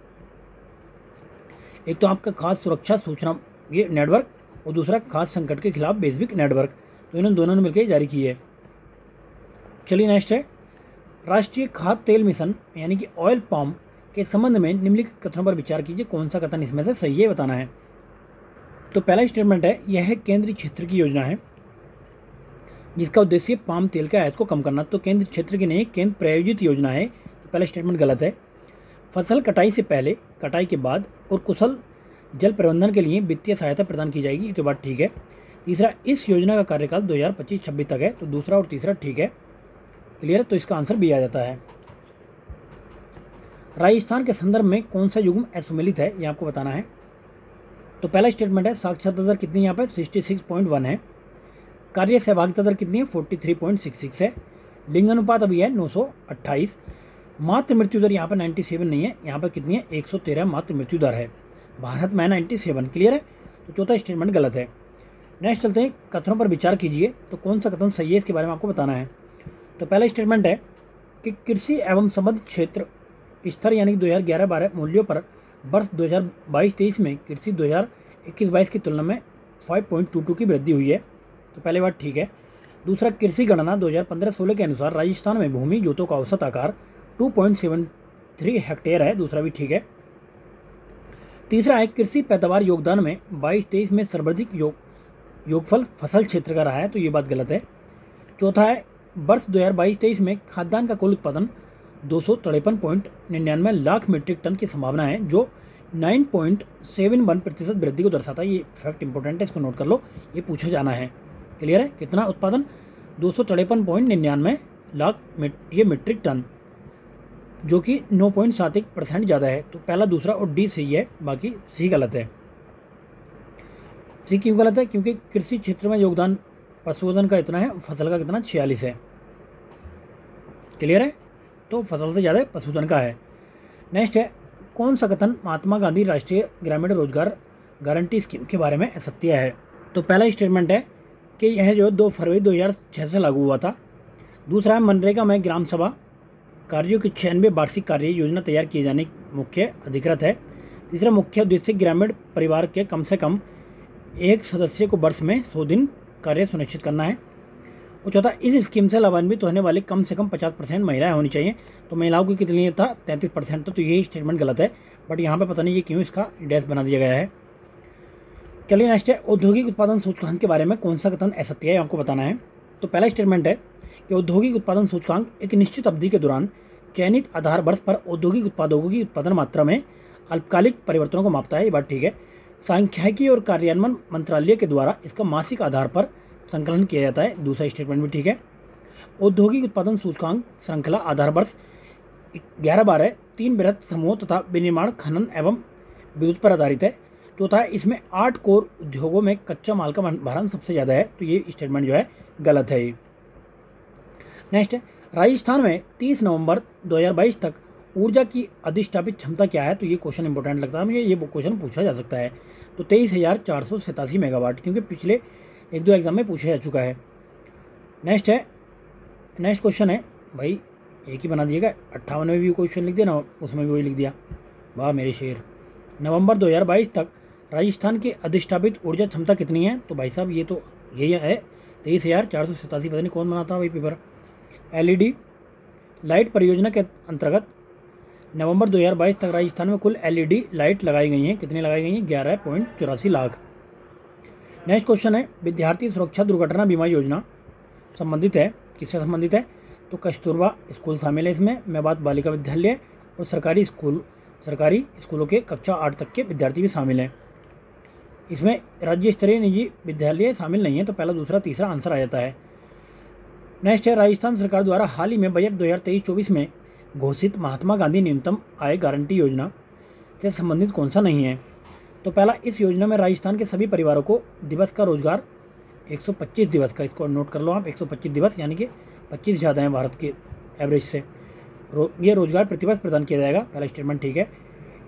एक तो आपका खास सुरक्षा सूचना ये नेटवर्क और दूसरा खास संकट के खिलाफ वैश्विक नेटवर्क, तो इन्होंने दोनों ने मिलकर जारी की है। चलिए नेक्स्ट है, राष्ट्रीय खाद्य तेल मिशन यानी कि ऑयल पाम के संबंध में निम्नलिखित कथनों पर विचार कीजिए। कौन सा कथन इसमें से सही है बताना है। तो पहला स्टेटमेंट है, यह केंद्रीय क्षेत्र की योजना है जिसका उद्देश्य पाम तेल के आयात को कम करना। तो केंद्र क्षेत्र की नहीं, केंद्र प्रायोजित योजना है। तो पहला स्टेटमेंट गलत है। फसल कटाई से पहले, कटाई के बाद और कुशल जल प्रबंधन के लिए वित्तीय सहायता प्रदान की जाएगी। तो बात ठीक है। तीसरा, इस योजना का कार्यकाल दो हज़ार पच्चीस छब्बीस तक है। तो दूसरा और तीसरा ठीक है, क्लियर है। तो इसका आंसर भी आ जाता है। राजस्थान के संदर्भ में कौन सा युग्म असुमेलित है ये आपको बताना है। तो पहला स्टेटमेंट है, साक्षरता दर कितनी यहाँ पर छियासठ पॉइंट एक है, कार्य सहभागिता दर कितनी है तैंतालीस पॉइंट छियासठ है, लिंगानुपात अभी है नौ सौ अट्ठाईस, मातृ मृत्यु दर यहाँ पर सत्तानवे नहीं है, यहाँ पर कितनी है एक सौ तेरह मातृ मृत्यु दर है भारत में, सत्तानवे, क्लियर है। तो चौथा स्टेटमेंट गलत है। नेक्स्ट चलते हैं, कथनों पर विचार कीजिए। तो कौन सा कथन सही है इसके बारे में आपको बताना है। तो पहला स्टेटमेंट है कि कृषि एवं संबद्ध क्षेत्र स्तर यानी कि दो हज़ार ग्यारह बारह मूल्यों पर वर्ष दो हज़ार बाईस तेईस में कृषि दो हज़ार इक्कीस बाईस की तुलना में फाइव पॉइंट टू टू की वृद्धि हुई है। तो पहली बात ठीक है। दूसरा, कृषि गणना दो हज़ार पंद्रह सोलह के अनुसार राजस्थान में भूमि जोतों का औसत आकार two point seven three hectare है। दूसरा भी ठीक है। तीसरा है, कृषि पैदावार योगदान में बाईस तेईस में सर्वाधिक योग योगफल फसल क्षेत्र का रहा है। तो ये बात गलत है। चौथा है, वर्ष दो हज़ार बाईस तेईस में खाद्यान्न का कुल उत्पादन दो सौ तिरपन पॉइंट निन्यानवे लाख मीट्रिक टन की संभावना है जो नौ पॉइंट सात एक प्रतिशत वृद्धि को दर्शाता है। ये फैक्ट इंपॉर्टेंट है, इसको नोट कर लो, ये पूछा जाना है, क्लियर है। कितना उत्पादन? दो सौ तिरपन पॉइंट निन्यानवे लाख ये मीट्रिक टन। जो कि नौ पॉइंट सात एक परसेंट ज़्यादा है। तो पहला, दूसरा और डी सही है, बाकी सी गलत है। सी क्यों गलत है? क्योंकि कृषि क्षेत्र में योगदान पशुधन का इतना है, फसल का कितना, छियालीस है। क्लियर है? तो फसल से ज़्यादा पशुधन का है। नेक्स्ट है, कौन सा कथन महात्मा गांधी राष्ट्रीय ग्रामीण रोजगार गारंटी स्कीम के बारे में असत्य है? तो पहला स्टेटमेंट है कि यह जो दो फरवरी दो हज़ार छः से लागू हुआ था। दूसरा है, मनरेगा में ग्राम सभा कार्यों की छियानवे वार्षिक कार्य योजना तैयार किए जाने मुख्य अधिकृत है। तीसरा, मुख्य उद्देश्य ग्रामीण परिवार के कम से कम एक सदस्य को वर्ष में सौ दिन कार्य सुनिश्चित करना है। और चौथा, इस स्कीम से लाभान्वित होने वाली कम से कम पचास परसेंट महिलाएँ होनी चाहिए। तो महिलाओं की कितनी था? तैंतीस परसेंट। तो, तो यही स्टेटमेंट गलत है, बट यहाँ पर पता नहीं ये क्यों इसका डैश बना दिया गया है। चलिए नेक्स्ट है, औद्योगिक उत्पादन सूचकांक के बारे में कौन सा कथन असत्य है, आपको बताना है। तो पहला स्टेटमेंट है कि औद्योगिक उत्पादन सूचकांक एक निश्चित अवधि के दौरान चयनित आधार वर्ष पर औद्योगिक उत्पादों की उत्पादन मात्रा में अल्पकालिक परिवर्तनों को मापता है। ये बात ठीक है। सांख्यिकी और कार्यान्वयन मंत्रालय के द्वारा इसका मासिक आधार पर संकलन किया जाता है। दूसरा स्टेटमेंट भी ठीक है। औद्योगिक उत्पादन सूचकांक श्रृंखला आधार वर्ष ग्यारह बारह तीन बृहद समूहों तथा विनिर्माण, खनन एवं विद्युत पर आधारित है। चौथा, इसमें आठ कोर उद्योगों में कच्चा माल का भंडारण सबसे ज़्यादा है। तो ये स्टेटमेंट जो है गलत है। नेक्स्ट है, राजस्थान में तीस नवंबर दो हज़ार बाईस तक ऊर्जा की अधिष्ठापित क्षमता क्या है? तो ये क्वेश्चन इंपॉर्टेंट लगता है मुझे, ये क्वेश्चन पूछा जा सकता है। तो तेईस हज़ार चार सौ सतासी मेगावाट, क्योंकि पिछले एक दो एग्जाम में पूछा जा चुका है। नेक्स्ट है, नेक्स्ट क्वेश्चन है, भाई एक ही बना दिएगा, अट्ठावन में भी क्वेश्चन लिख दिया ना, उसमें भी वही लिख दिया, वाह मेरे शेर। नवंबर दो हज़ार बाईस तक राजस्थान की अधिष्ठापित ऊर्जा क्षमता कितनी है? तो भाई साहब ये तो यही है तेईस हज़ार चार सौ सतासी, पता नहीं कौन बनाता है वही पेपर। एलईडी लाइट परियोजना के अंतर्गत नवंबर दो हज़ार बाईस तक राजस्थान में कुल एलईडी लाइट लगाई गई हैं। कितनी लगाई गई हैं? ग्यारह पॉइंट चौरासी लाख। नेक्स्ट क्वेश्चन है, विद्यार्थी सुरक्षा दुर्घटना बीमा योजना संबंधित है, किससे संबंधित है? तो कस्तूरबा स्कूल शामिल है इसमें, मेवात बालिका विद्यालय और सरकारी स्कूल, सरकारी स्कूलों के कक्षा आठ तक के विद्यार्थी भी शामिल हैं इसमें। राज्य स्तरीय निजी विद्यालय शामिल नहीं है। तो पहला, दूसरा, तीसरा आंसर आ जाता है। नेक्स्ट है, राजस्थान सरकार द्वारा हाल ही में बजट दो हज़ार तेईस चौबीस में घोषित महात्मा गांधी न्यूनतम आय गारंटी योजना से संबंधित कौन सा नहीं है? तो पहला, इस योजना में राजस्थान के सभी परिवारों को दिवस का रोजगार एक सौ पच्चीस दिवस का, इसको नोट कर लो आप, एक सौ पच्चीस दिवस, यानी कि पच्चीस ज़्यादा हैं भारत के एवरेज से, रो, ये रोजगार प्रतिवर्ष प्रदान किया जाएगा। पहला स्टेटमेंट ठीक है।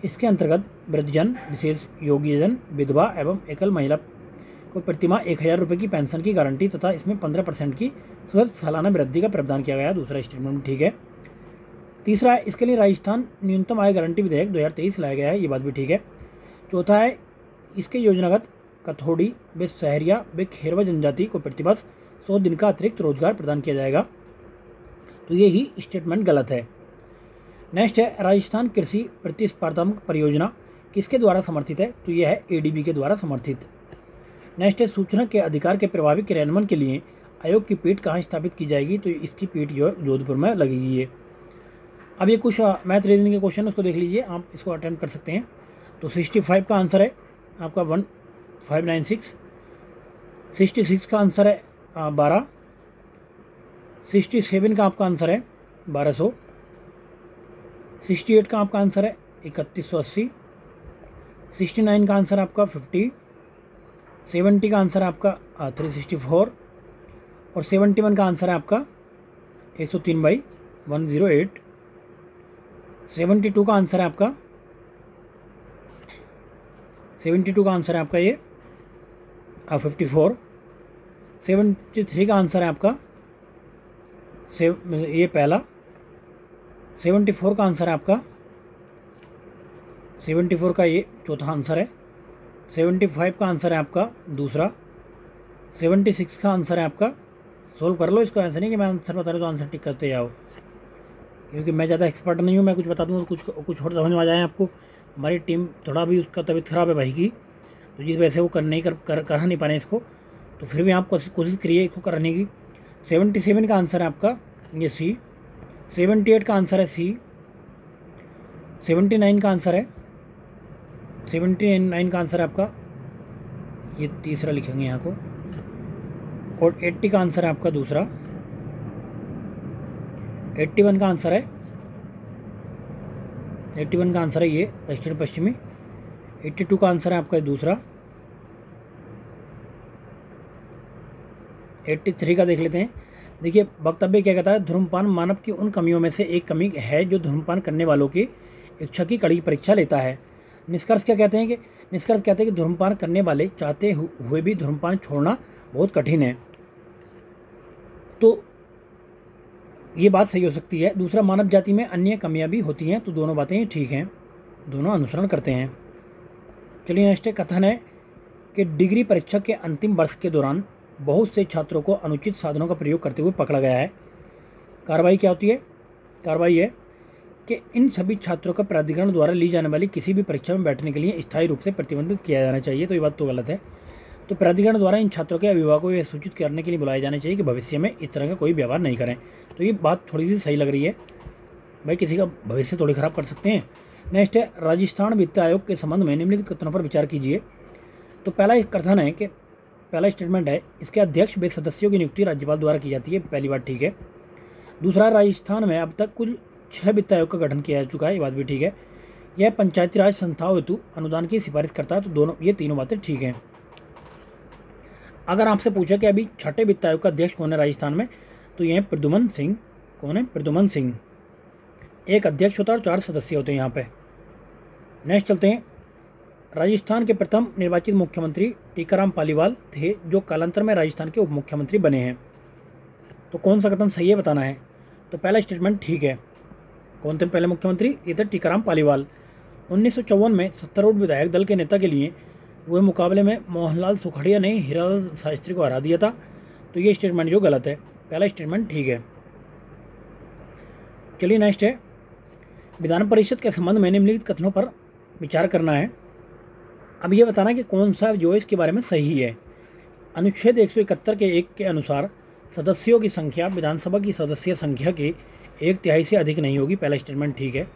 इसके अंतर्गत वृद्धजन, विशेष योग्यजन, विधवा एवं एकल महिला को प्रतिमा एक हज़ार रुपये की पेंशन की गारंटी तथा इसमें पंद्रह परसेंट की स्वतः सालाना वृद्धि का प्रावधान किया गया है। दूसरा स्टेटमेंट ठीक है। तीसरा है, इसके लिए राजस्थान न्यूनतम आय गारंटी विधेयक दो हज़ार तेईस लाया गया है। ये बात भी ठीक है। चौथा है, इसके योजनागत कथोड़ी व सहरिया व खेरवा जनजाति को प्रतिवर्ष सौ दिन का अतिरिक्त रोजगार प्रदान किया जाएगा। तो ये ही स्टेटमेंट गलत है। नेक्स्ट है, राजस्थान कृषि प्रतिस्पर्धात्मक परियोजना किसके द्वारा समर्थित है? तो यह है एडीबी के द्वारा समर्थित। नेक्स्ट है, सूचना के अधिकार के प्रभावी क्रियान्वयन के लिए आयोग की पीठ कहाँ स्थापित की जाएगी? तो इसकी पीठ जो है जोधपुर में लगेगी। ये अब ये कुछ मैथ रीजनिंग के क्वेश्चन, उसको देख लीजिए आप, इसको अटेम्प्ट कर सकते हैं। तो पैंसठ का आंसर है आपका वन फाइव नाइन सिक्स, छियासठ का आंसर है बारह, सड़सठ का आपका आंसर है बारह सौ, अड़सठ का आपका आंसर है इकतीस सौ अस्सी, उनहत्तर का आंसर आपका पचास, सत्तर का आंसर है आपका तीन सौ चौंसठ और इकहत्तर का आंसर है आपका एक सौ तीन बाई वन ज़ीरो एट, बहत्तर का आंसर है आपका बहत्तर का आंसर है आपका ये चौवन, तिहत्तर का आंसर है आपका ये पहला, चौहत्तर का आंसर है आपका चौहत्तर का ये चौथा आंसर है, पचहत्तर का आंसर है आपका दूसरा, छिहत्तर का आंसर है आपका, सोल्व कर लो इसको, ऐसा नहीं कि मैं आंसर बता रहा हूँ तो आंसर टिक करते जाओ, क्योंकि मैं ज़्यादा एक्सपर्ट नहीं हूँ, मैं कुछ बता दूँ कुछ कुछ और समझ में आ जाए आपको। हमारी टीम थोड़ा भी उसका तबीयत ख़राब है भाई की, तो जिस वजह से वो कर नहीं कर कर, कर नहीं पा रहे इसको, तो फिर भी आप कोशिश करिए इसको करने की। सतहत्तर का आंसर है आपका ये सी, अठहत्तर का आंसर है सी, उन्यासी का आंसर है उन्यासी का आंसर है आपका ये तीसरा लिखेंगे यहाँ को, और अस्सी का आंसर है आपका दूसरा, इक्यासी का आंसर है एट्टी वन का आंसर है ये दक्षिण पश्चिमी। एट्टी टू का आंसर है आपका दूसरा। एट्टी थ्री का देख लेते हैं। देखिए वक्तव्य क्या कहता है, धूम्रपान मानव की उन कमियों में से एक कमी है जो धूम्रपान करने वालों की इच्छा की कड़ी परीक्षा लेता है। निष्कर्ष क्या कहते हैं कि निष्कर्ष कहते हैं कि धूम्रपान करने वाले चाहते हुए भी धूम्रपान छोड़ना बहुत कठिन है। तो ये बात सही हो सकती है। दूसरा, मानव जाति में अन्य कमियाँ भी होती हैं, तो दोनों बातें ठीक हैं, दोनों अनुसरण करते हैं। चलिए नेक्स्ट कथन है कि डिग्री परीक्षा के अंतिम वर्ष के दौरान बहुत से छात्रों को अनुचित साधनों का प्रयोग करते हुए पकड़ा गया है। कार्रवाई क्या होती है? कार्रवाई है कि इन सभी छात्रों का प्राधिकरण द्वारा ली जाने वाली किसी भी परीक्षा में बैठने के लिए स्थायी रूप से प्रतिबंधित किया जाना चाहिए। तो ये बात तो गलत है। तो प्राधिकरण द्वारा इन छात्रों के अभिभावकों को यह सूचित करने के लिए बुलाए जाने चाहिए कि भविष्य में इस तरह का कोई व्यवहार नहीं करें। तो ये बात थोड़ी सी सही लग रही है, भाई किसी का भविष्य थोड़ी ख़राब कर सकते हैं। नेक्स्ट है राजस्थान वित्त आयोग के संबंध में निम्नलिखित कथनों पर विचार कीजिए। तो पहला एक कथन है कि पहला स्टेटमेंट है इसके अध्यक्ष व सदस्यों की नियुक्ति राज्यपाल द्वारा की जाती है, पहली बात ठीक है। दूसरा, राजस्थान में अब तक कुल छः वित्त आयोग का गठन किया जा चुका है, ये बात भी ठीक है। यह पंचायती राज संस्थाओं हेतु अनुदान की सिफारिश करता है। तो दोनों ये तीनों बातें ठीक हैं। अगर आपसे पूछा कि अभी छठे वित्त आयोग का अध्यक्ष कौन है राजस्थान में, तो ये प्रद्युमन सिंह। कौन है? प्रद्युमन सिंह। एक अध्यक्ष होता है और चार सदस्य होते हैं यहाँ पे। नेक्स्ट चलते हैं, राजस्थान के प्रथम निर्वाचित मुख्यमंत्री टीकाराम पालीवाल थे जो कालांतर में राजस्थान के उप मुख्यमंत्री बने हैं। तो कौन सा कथन सही है बताना है। तो पहला स्टेटमेंट ठीक है। कौन थे पहले मुख्यमंत्री? ये थे टीकाराम पालीवाल। उन्नीस सौ चौवन में सत्तारूढ़ विधायक दल के नेता के लिए हुए मुकाबले में मोहनलाल सुखड़िया ने हीरालाल शास्त्री को हरा दिया था। तो ये स्टेटमेंट जो गलत है, पहला स्टेटमेंट ठीक है। चलिए नेक्स्ट है विधान परिषद के संबंध में निम्नलिखित कथनों पर विचार करना है। अब ये बताना कि कौन सा जो इसके बारे में सही है। अनुच्छेद एक सौ इकहत्तर के एक के अनुसार सदस्यों की संख्या विधानसभा की सदस्य संख्या के एक तिहाई से अधिक नहीं होगी, पहला स्टेटमेंट ठीक है।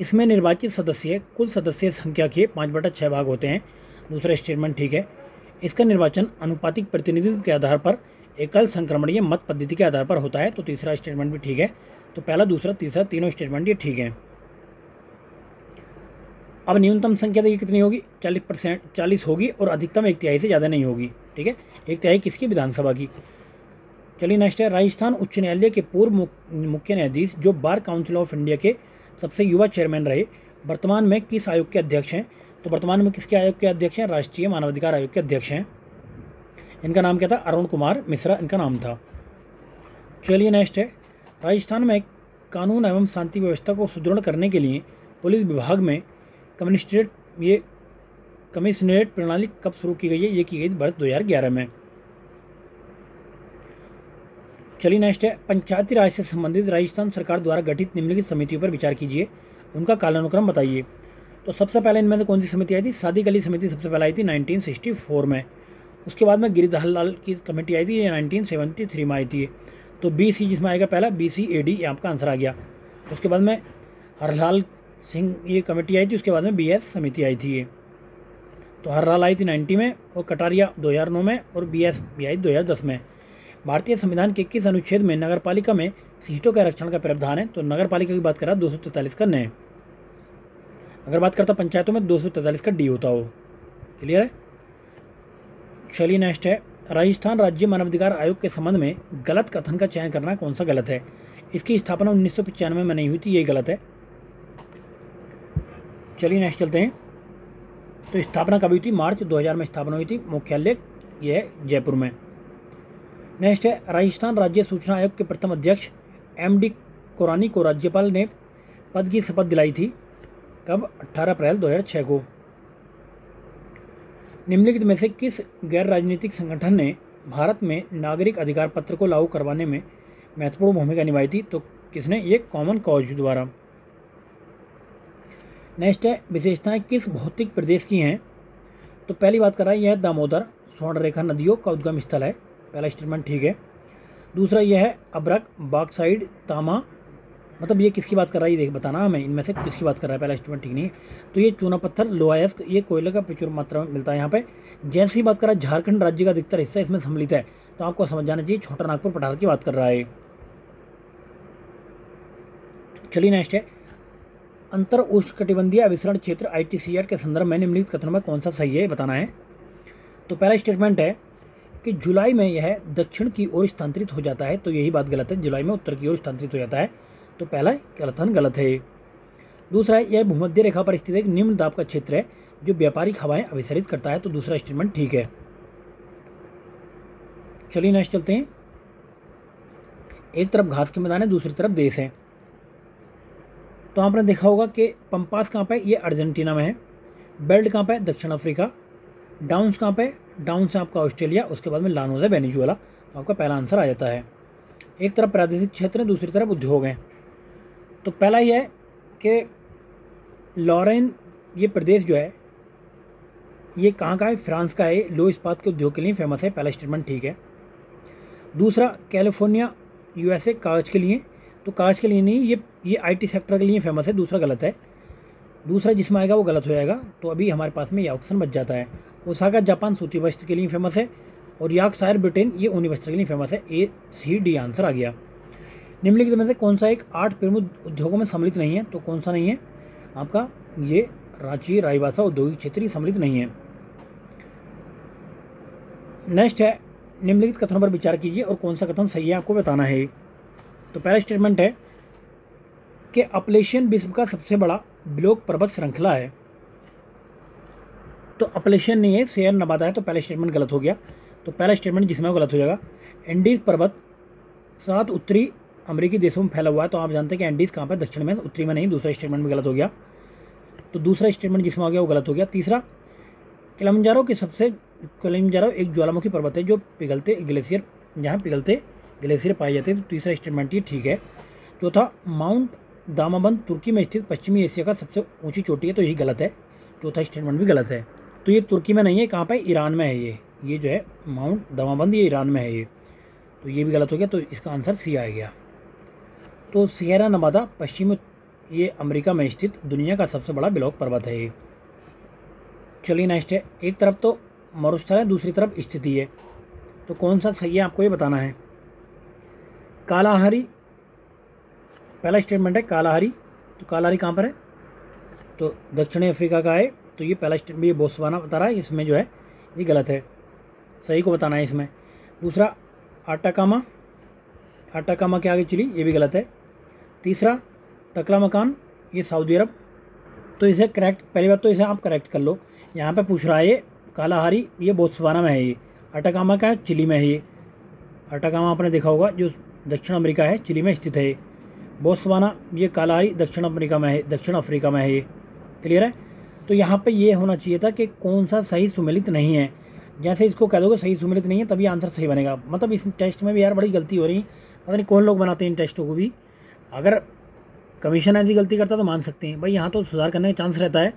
इसमें निर्वाचित सदस्य कुल सदस्य संख्या के पाँच बटा छः भाग होते हैं, दूसरा स्टेटमेंट ठीक है। इसका निर्वाचन अनुपातिक प्रतिनिधित्व के आधार पर एकल संक्रमणीय मत पद्धति के आधार पर होता है। तो तीसरा स्टेटमेंट भी ठीक है। तो पहला, दूसरा, तीसरा, तीनों स्टेटमेंट ये ठीक है। अब न्यूनतम संख्या देखिए कितनी होगी, चालीस परसेंट चालीस होगी और अधिकतम एक तिहाई से ज़्यादा नहीं होगी, ठीक है। एक तिहाई किसकी? विधानसभा की। चलिए नेक्स्ट है राजस्थान उच्च न्यायालय के पूर्व मुख्य न्यायाधीश जो बार काउंसिल ऑफ इंडिया के सबसे युवा चेयरमैन रहे, वर्तमान में किस आयोग के अध्यक्ष हैं? तो वर्तमान में किसके आयोग के अध्यक्ष हैं? राष्ट्रीय मानवाधिकार आयोग के अध्यक्ष हैं। इनका नाम क्या था? अरुण कुमार मिश्रा इनका नाम था। चलिए नेक्स्ट है राजस्थान में कानून एवं शांति व्यवस्था को सुदृढ़ करने के लिए पुलिस विभाग में कमिश्नरेट ये कमिश्नरेट प्रणाली कब शुरू की गई है? ये की गई वर्ष दो हज़ार ग्यारह में। चलिए नेक्स्ट है पंचायती राज से संबंधित राजस्थान सरकार द्वारा गठित निम्नलिखित समितियों पर विचार कीजिए, उनका कालानुक्रम बताइए। तो सबसे पहले इनमें से कौन सी समिति आई थी? सादिक अली समिति सबसे पहले आई थी नाइनटीन सिक्सटी फोर में। उसके बाद में गिरिधर लाल की कमेटी आई थी, ये नाइनटीन सेवेंटी थ्री में आई थी। तो बी सी जिसमें आएगा पहला बी सी ए डी, ये आपका आंसर आ गया। उसके बाद में हरलाल सिंह ये कमेटी आई थी, उसके बाद में बी एस समिति आई थी। ये तो हरलाल आई थी नाइन्टी में और कटारिया दो हज़ार नौ में और बी एस भी आई दो हज़ार दस में। भारतीय संविधान के किस अनुच्छेद में नगरपालिका में सीटों के आरक्षण का प्रावधान है? तो नगरपालिका की बात कर रहा है दो सौ तैंतालीस का नए, अगर बात करता पंचायतों में दो सौ तैंतालीस का डी होता हो। क्लियर है। चलिए नेक्स्ट है राजस्थान राज्य मानवाधिकार आयोग के संबंध में गलत कथन का चयन करना, कौन सा गलत है? इसकी स्थापना उन्नीस सौ पचानवे में नहीं हुई थी, ये गलत है। चलिए नेक्स्ट चलते हैं। तो स्थापना कब हुई थी? मार्च दो हज़ार में स्थापना हुई थी। मुख्यालय यह है जयपुर में। नेक्स्ट है राजस्थान राज्य सूचना आयोग के प्रथम अध्यक्ष एम डी कोरानी को राज्यपाल ने पद की शपथ दिलाई थी, कब? अठारह अप्रैल दो हज़ार छः को। निम्नलिखित में से किस गैर राजनीतिक संगठन ने भारत में नागरिक अधिकार पत्र को लागू करवाने में महत्वपूर्ण भूमिका निभाई थी? तो किसने? ये कॉमन कॉज द्वारा। नेक्स्ट है विशेषताएं किस भौतिक प्रदेश की हैं? तो पहली बात कर रहा है यह दामोदर स्वर्णरेखा नदियों का उद्गम स्थल है, पहला स्टेटमेंट ठीक है। दूसरा यह है अब्रक बाक्साइड तामा, मतलब ये किसकी बात कर रहा है ये देख बताना हमें, इनमें से किसकी बात कर रहा है, पहला स्टेटमेंट ठीक नहीं है। तो ये चूना पत्थर लोहायस्क ये कोयले का प्रचुर मात्रा में मिलता है यहाँ पे। जैसे ही बात कर रहा है झारखंड राज्य का अधिकतर हिस्सा इसमें सम्मिलित है, तो आपको समझ जाना चाहिए छोटा नागपुर पठार की बात कर रहा है। चलिए नेक्स्ट है अंतर उष्णकटिबंधीय अभिसरण क्षेत्र आईटीसीआर के संदर्भ में निम्नलिखित कथनों में कौन सा सही है बताना है। तो पहला स्टेटमेंट है कि जुलाई में यह दक्षिण की ओर स्थानांतरित हो जाता है, तो यही बात गलत है। जुलाई में उत्तर की ओर स्थानांतरित हो जाता है, तो पहला कथन गलत है। दूसरा है यह भूमध्य रेखा पर स्थित एक निम्न दाब का क्षेत्र है जो व्यापारिक हवाएं अभिसरित करता है, तो दूसरा स्टेटमेंट ठीक है। चलिए नेक्स्ट चलते हैं। एक तरफ घास के मैदान है, दूसरी तरफ देश है। तो आपने देखा होगा कि पंपास कहाँ पे, ये अर्जेंटीना में है। बेल्ट कहाँ पे, दक्षिण अफ्रीका। डाउन्स कहाँ पे, डाउन्स है आपका ऑस्ट्रेलिया, उसके बाद में लानोज है वेनेजुएला। तो आपका पहला आंसर आ जाता है। एक तरफ प्रादेशिक क्षेत्र है, दूसरी तरफ उद्योग हैं। तो पहला यह है कि लॉरेन ये प्रदेश जो है ये कहाँ का है, फ्रांस का है, लो इस्पात के उद्योग के लिए फेमस है, पहला स्टेटमेंट ठीक है। दूसरा कैलिफोर्निया यूएसए कागज के लिए, तो कागज के लिए नहीं, ये ये आईटी सेक्टर के लिए फेमस है, दूसरा गलत है। दूसरा जिसमें आएगा वो गलत हो जाएगा, तो अभी हमारे पास में ये ऑप्शन बच जाता है। ओसाका जापान सूती वस्त्र के लिए फेमस है और यॉर्कशायर ब्रिटेन ये ऊनी वस्त्र के लिए फेमस है। ए सी डी आंसर आ गया। निम्नलिखित में से कौन सा एक आठ प्रमुख उद्योगों में सम्मिलित नहीं है, तो कौन सा नहीं है आपका, ये रांची रायबासा औद्योगिक क्षेत्र सम्मिलित नहीं है। नेक्स्ट है निम्नलिखित कथनों पर विचार कीजिए और कौन सा कथन सही है आपको बताना है। तो पहला स्टेटमेंट है कि अपलेशियन विश्व का सबसे बड़ा ब्लॉक पर्वत श्रृंखला है, तो अपलेशियन नहीं है, शेयर नवादा है, तो पहला स्टेटमेंट गलत हो गया। तो पहला स्टेटमेंट जिसमें वो गलत हो जाएगा। एंडीज पर्वत सात उत्तरी अमेरिकी देशों में फैला हुआ है, तो आप जानते हैं कि एंडीज कहाँ पर, दक्षिण में, उत्तरी में नहीं, दूसरा स्टेटमेंट भी गलत हो गया। तो दूसरा स्टेटमेंट जिसमें आ गया वो गलत हो गया। तीसरा किलिमंजारो के सबसे किलिमंजारो एक ज्वालामुखी पर्वत है जो पिघलते ग्लेशियर यहाँ पिघलते ग्लेशियर पाए जाते हैं, तो तीसरा स्टेटमेंट ये ठीक है। चौथा माउंट दामाबंद तुर्की में स्थित पश्चिमी एशिया का सबसे ऊंची चोटी है, तो यही गलत है, चौथा स्टेटमेंट भी गलत है। तो ये तुर्की में नहीं है, कहाँ पर, ईरान में है। ये ये जो है माउंट दामाबंद ये ईरान में है, ये तो ये भी गलत हो गया। तो इसका आंसर सी आ गया। तो सियरा नवादा पश्चिमी ये अमेरिका में स्थित दुनिया का सबसे बड़ा ब्लॉक पर्वत है ये। चलिए नेक्स्ट है। एक तरफ तो मरुस्थल है, दूसरी तरफ स्थिति है, तो कौन सा सही है आपको ये बताना है। कालाहारी पहला स्टेटमेंट है कालाहारी, तो कालाहारी कहाँ पर है, तो दक्षिणी अफ्रीका का है, तो ये पहला स्टेटमेंट ये बोत्सवाना बता रहा है, इसमें जो है ये गलत है, सही को बताना है इसमें। दूसरा आटाकामा, आटाकामा के आगे चिली, ये भी गलत है। तीसरा तकला मकान ये सऊदी अरब, तो इसे करेक्ट, पहली बात तो इसे आप करेक्ट कर लो, यहाँ पे पूछ रहा है ये कालाहारी ये बोत्सवाना में है, ये आटाकामा का चिली में है। ये आटाकामा आपने देखा होगा जो दक्षिण अमेरिका है, चिली में स्थित है। ये बोत्सवाना ये कालाहारी दक्षिण अमेरिका में है, दक्षिण अफ्रीका में है ये। क्लियर है। तो यहाँ पर ये होना चाहिए था कि कौन सा सही सुमेलित नहीं है, जैसे इसको कह दोगे सही सुमेलित नहीं है तभी आंसर सही बनेगा। मतलब इस टेस्ट में भी यार बड़ी गलती हो रही है, पता नहीं कौन लोग बनाते हैं इन टेस्टों को भी। अगर कमीशन ऐसी गलती करता तो मान सकते हैं भाई, यहाँ तो सुधार करने का चांस रहता है,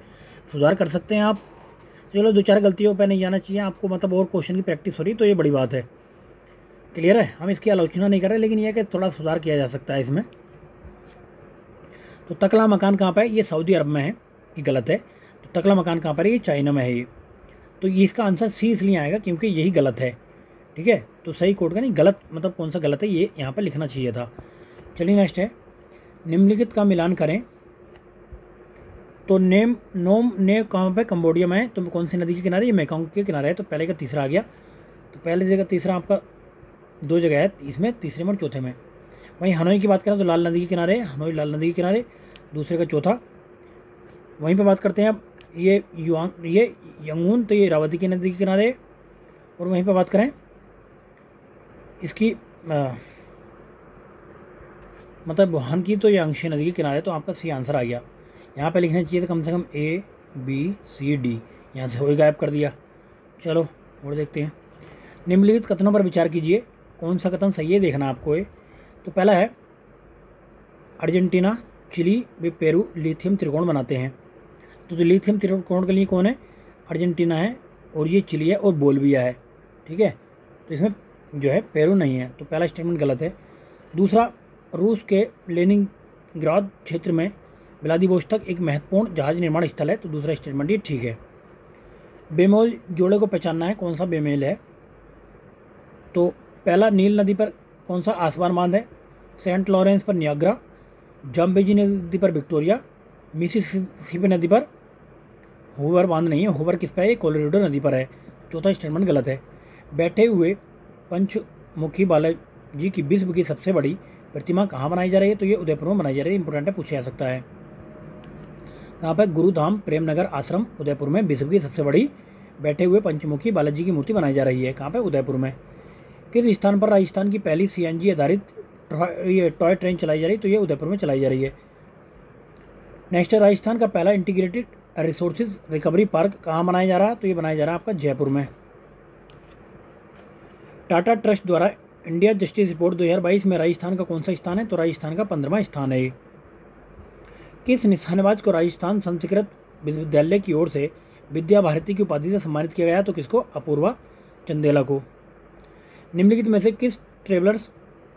सुधार कर सकते हैं आप। चलो दो चार गलतियों पर नहीं जाना चाहिए आपको, मतलब और क्वेश्चन की प्रैक्टिस हो रही, तो ये बड़ी बात है। क्लियर है, हम इसकी आलोचना नहीं कर रहे, लेकिन यह कि थोड़ा सुधार किया जा सकता है इसमें। तो तकला मकान कहाँ पर है, ये सऊदी अरब में है, ये गलत है। तो तकला मकान कहाँ पर है, ये चाइना में है ये। तो ये इसका आंसर सी इसलिए आएगा क्योंकि यही गलत है। ठीक है, तो सही कोड का नहीं, गलत मतलब कौन सा गलत है ये यहाँ पर लिखना चाहिए था। चलिए नेक्स्ट है। निम्नलिखित का मिलान करें, तो नेम नोम ने कहाँ पे, कंबोडिया में है, तो कौन सी नदी के किनारे, ये मेकांग के किनारे है, तो पहले का तीसरा आ गया। तो पहले जगह तीसरा आपका दो जगह है, इसमें तीसरे में और चौथे में। वहीं हनोई की बात करें तो लाल नदी के किनारे है, हनोई लाल नदी के किनारे, दूसरे का चौथा। वहीं पर बात करते हैं अब ये युआंग ये यंगून, तो ये रावती की नदी के किनारे है। और वहीं पर बात करें इसकी आ, मतलब बुहान की, तो ये अंशी नदी के किनारे, तो आपका सी आंसर आ गया। यहाँ पे लिखना चाहिए था कम से कम ए बी सी डी, यहाँ से हो गायब कर दिया। चलो और देखते हैं। निम्नलिखित कथनों पर विचार कीजिए, कौन सा कथन सही है देखना आपको है। तो पहला है अर्जेंटीना चिली वे पेरू लिथियम त्रिकोण बनाते हैं, तो, तो लिथियम त्रिकोण के लिए कौन है, अर्जेंटीना है और ये चिली है और बोलविया है। ठीक है, तो इसमें जो है पेरू नहीं है, तो पहला स्टेटमेंट गलत है। दूसरा रूस के लेनिनग्राद क्षेत्र में व्लादिवोस्तोक एक महत्वपूर्ण जहाज निर्माण स्थल है, तो दूसरा स्टेटमेंट ये ठीक है। बेमेल जोड़े को पहचानना है, कौन सा बेमेल है, तो पहला नील नदी पर कौन सा आसवान बांध है, सेंट लॉरेंस पर नियाग्रा, जम्बेजी नदी पर विक्टोरिया, मिसिसिपी नदी पर। होवर बांध नहीं है, होवर किस पर है, कोलोराडो नदी पर है। चौथा स्टेटमेंट गलत है। बैठे हुए पंचमुखी बालाजी की विश्व की सबसे बड़ी प्रतिमा कहाँ बनाई जा रही है, तो ये उदयपुर में बनाई जा रही है। इंपोर्टेंट है, पूछा जा सकता है। यहाँ पर गुरुधाम प्रेमनगर आश्रम उदयपुर में विश्व की सबसे बड़ी बैठे हुए पंचमुखी बालाजी की मूर्ति बनाई जा रही है। कहाँ पर, उदयपुर में। किस स्थान पर राजस्थान की पहली सी एन जी आधारित ये टॉय ट्रेन चलाई जा रही है, तो ये उदयपुर में चलाई जा रही है। नेक्स्ट, राजस्थान का पहला इंटीग्रेटेड रिसोर्सेज रिकवरी पार्क कहाँ बनाया जा रहा है, तो ये बनाया जा रहा है आपका जयपुर में। टाटा ट्रस्ट द्वारा इंडिया जस्टिस रिपोर्ट दो हज़ार बाईस में राजस्थान का कौन सा स्थान है, तो राजस्थान का पंद्रहवां स्थान है। किस निशानेबाज को राजस्थान संस्कृत विश्वविद्यालय की ओर से विद्या भारती की उपाधि से सम्मानित किया गया, तो किसको, अपूर्वा चंदेला को। निम्नलिखित में से किस ट्रेवलर्स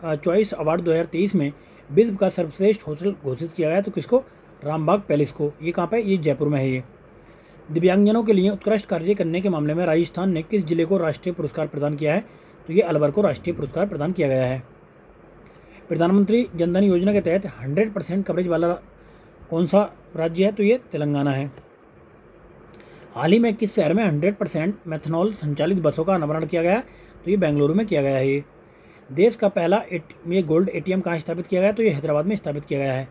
चॉइस अवार्ड दो हज़ार तेईस में विश्व का सर्वश्रेष्ठ होटल घोषित किया गया, तो किसको, रामबाग पैलेस को। ये कहाँ पे, ये जयपुर में है। ये दिव्यांगजनों के लिए उत्कृष्ट कार्य करने के मामले में राजस्थान ने किस जिले को राष्ट्रीय पुरस्कार प्रदान किया है, तो ये अलवर को राष्ट्रीय पुरस्कार प्रदान किया गया है। प्रधानमंत्री जनधन योजना के तहत हंड्रेड परसेंट कवरेज वाला कौन सा राज्य है, तो ये तेलंगाना है। हाल ही में किस शहर में हंड्रेड परसेंट मेथनॉल संचालित बसों का अनावरण किया गया, तो ये बेंगलुरु में किया गया है। ये देश का पहला ये गोल्ड ए टी एम कहाँ स्थापित किया गया, तो ये हैदराबाद में स्थापित किया गया है।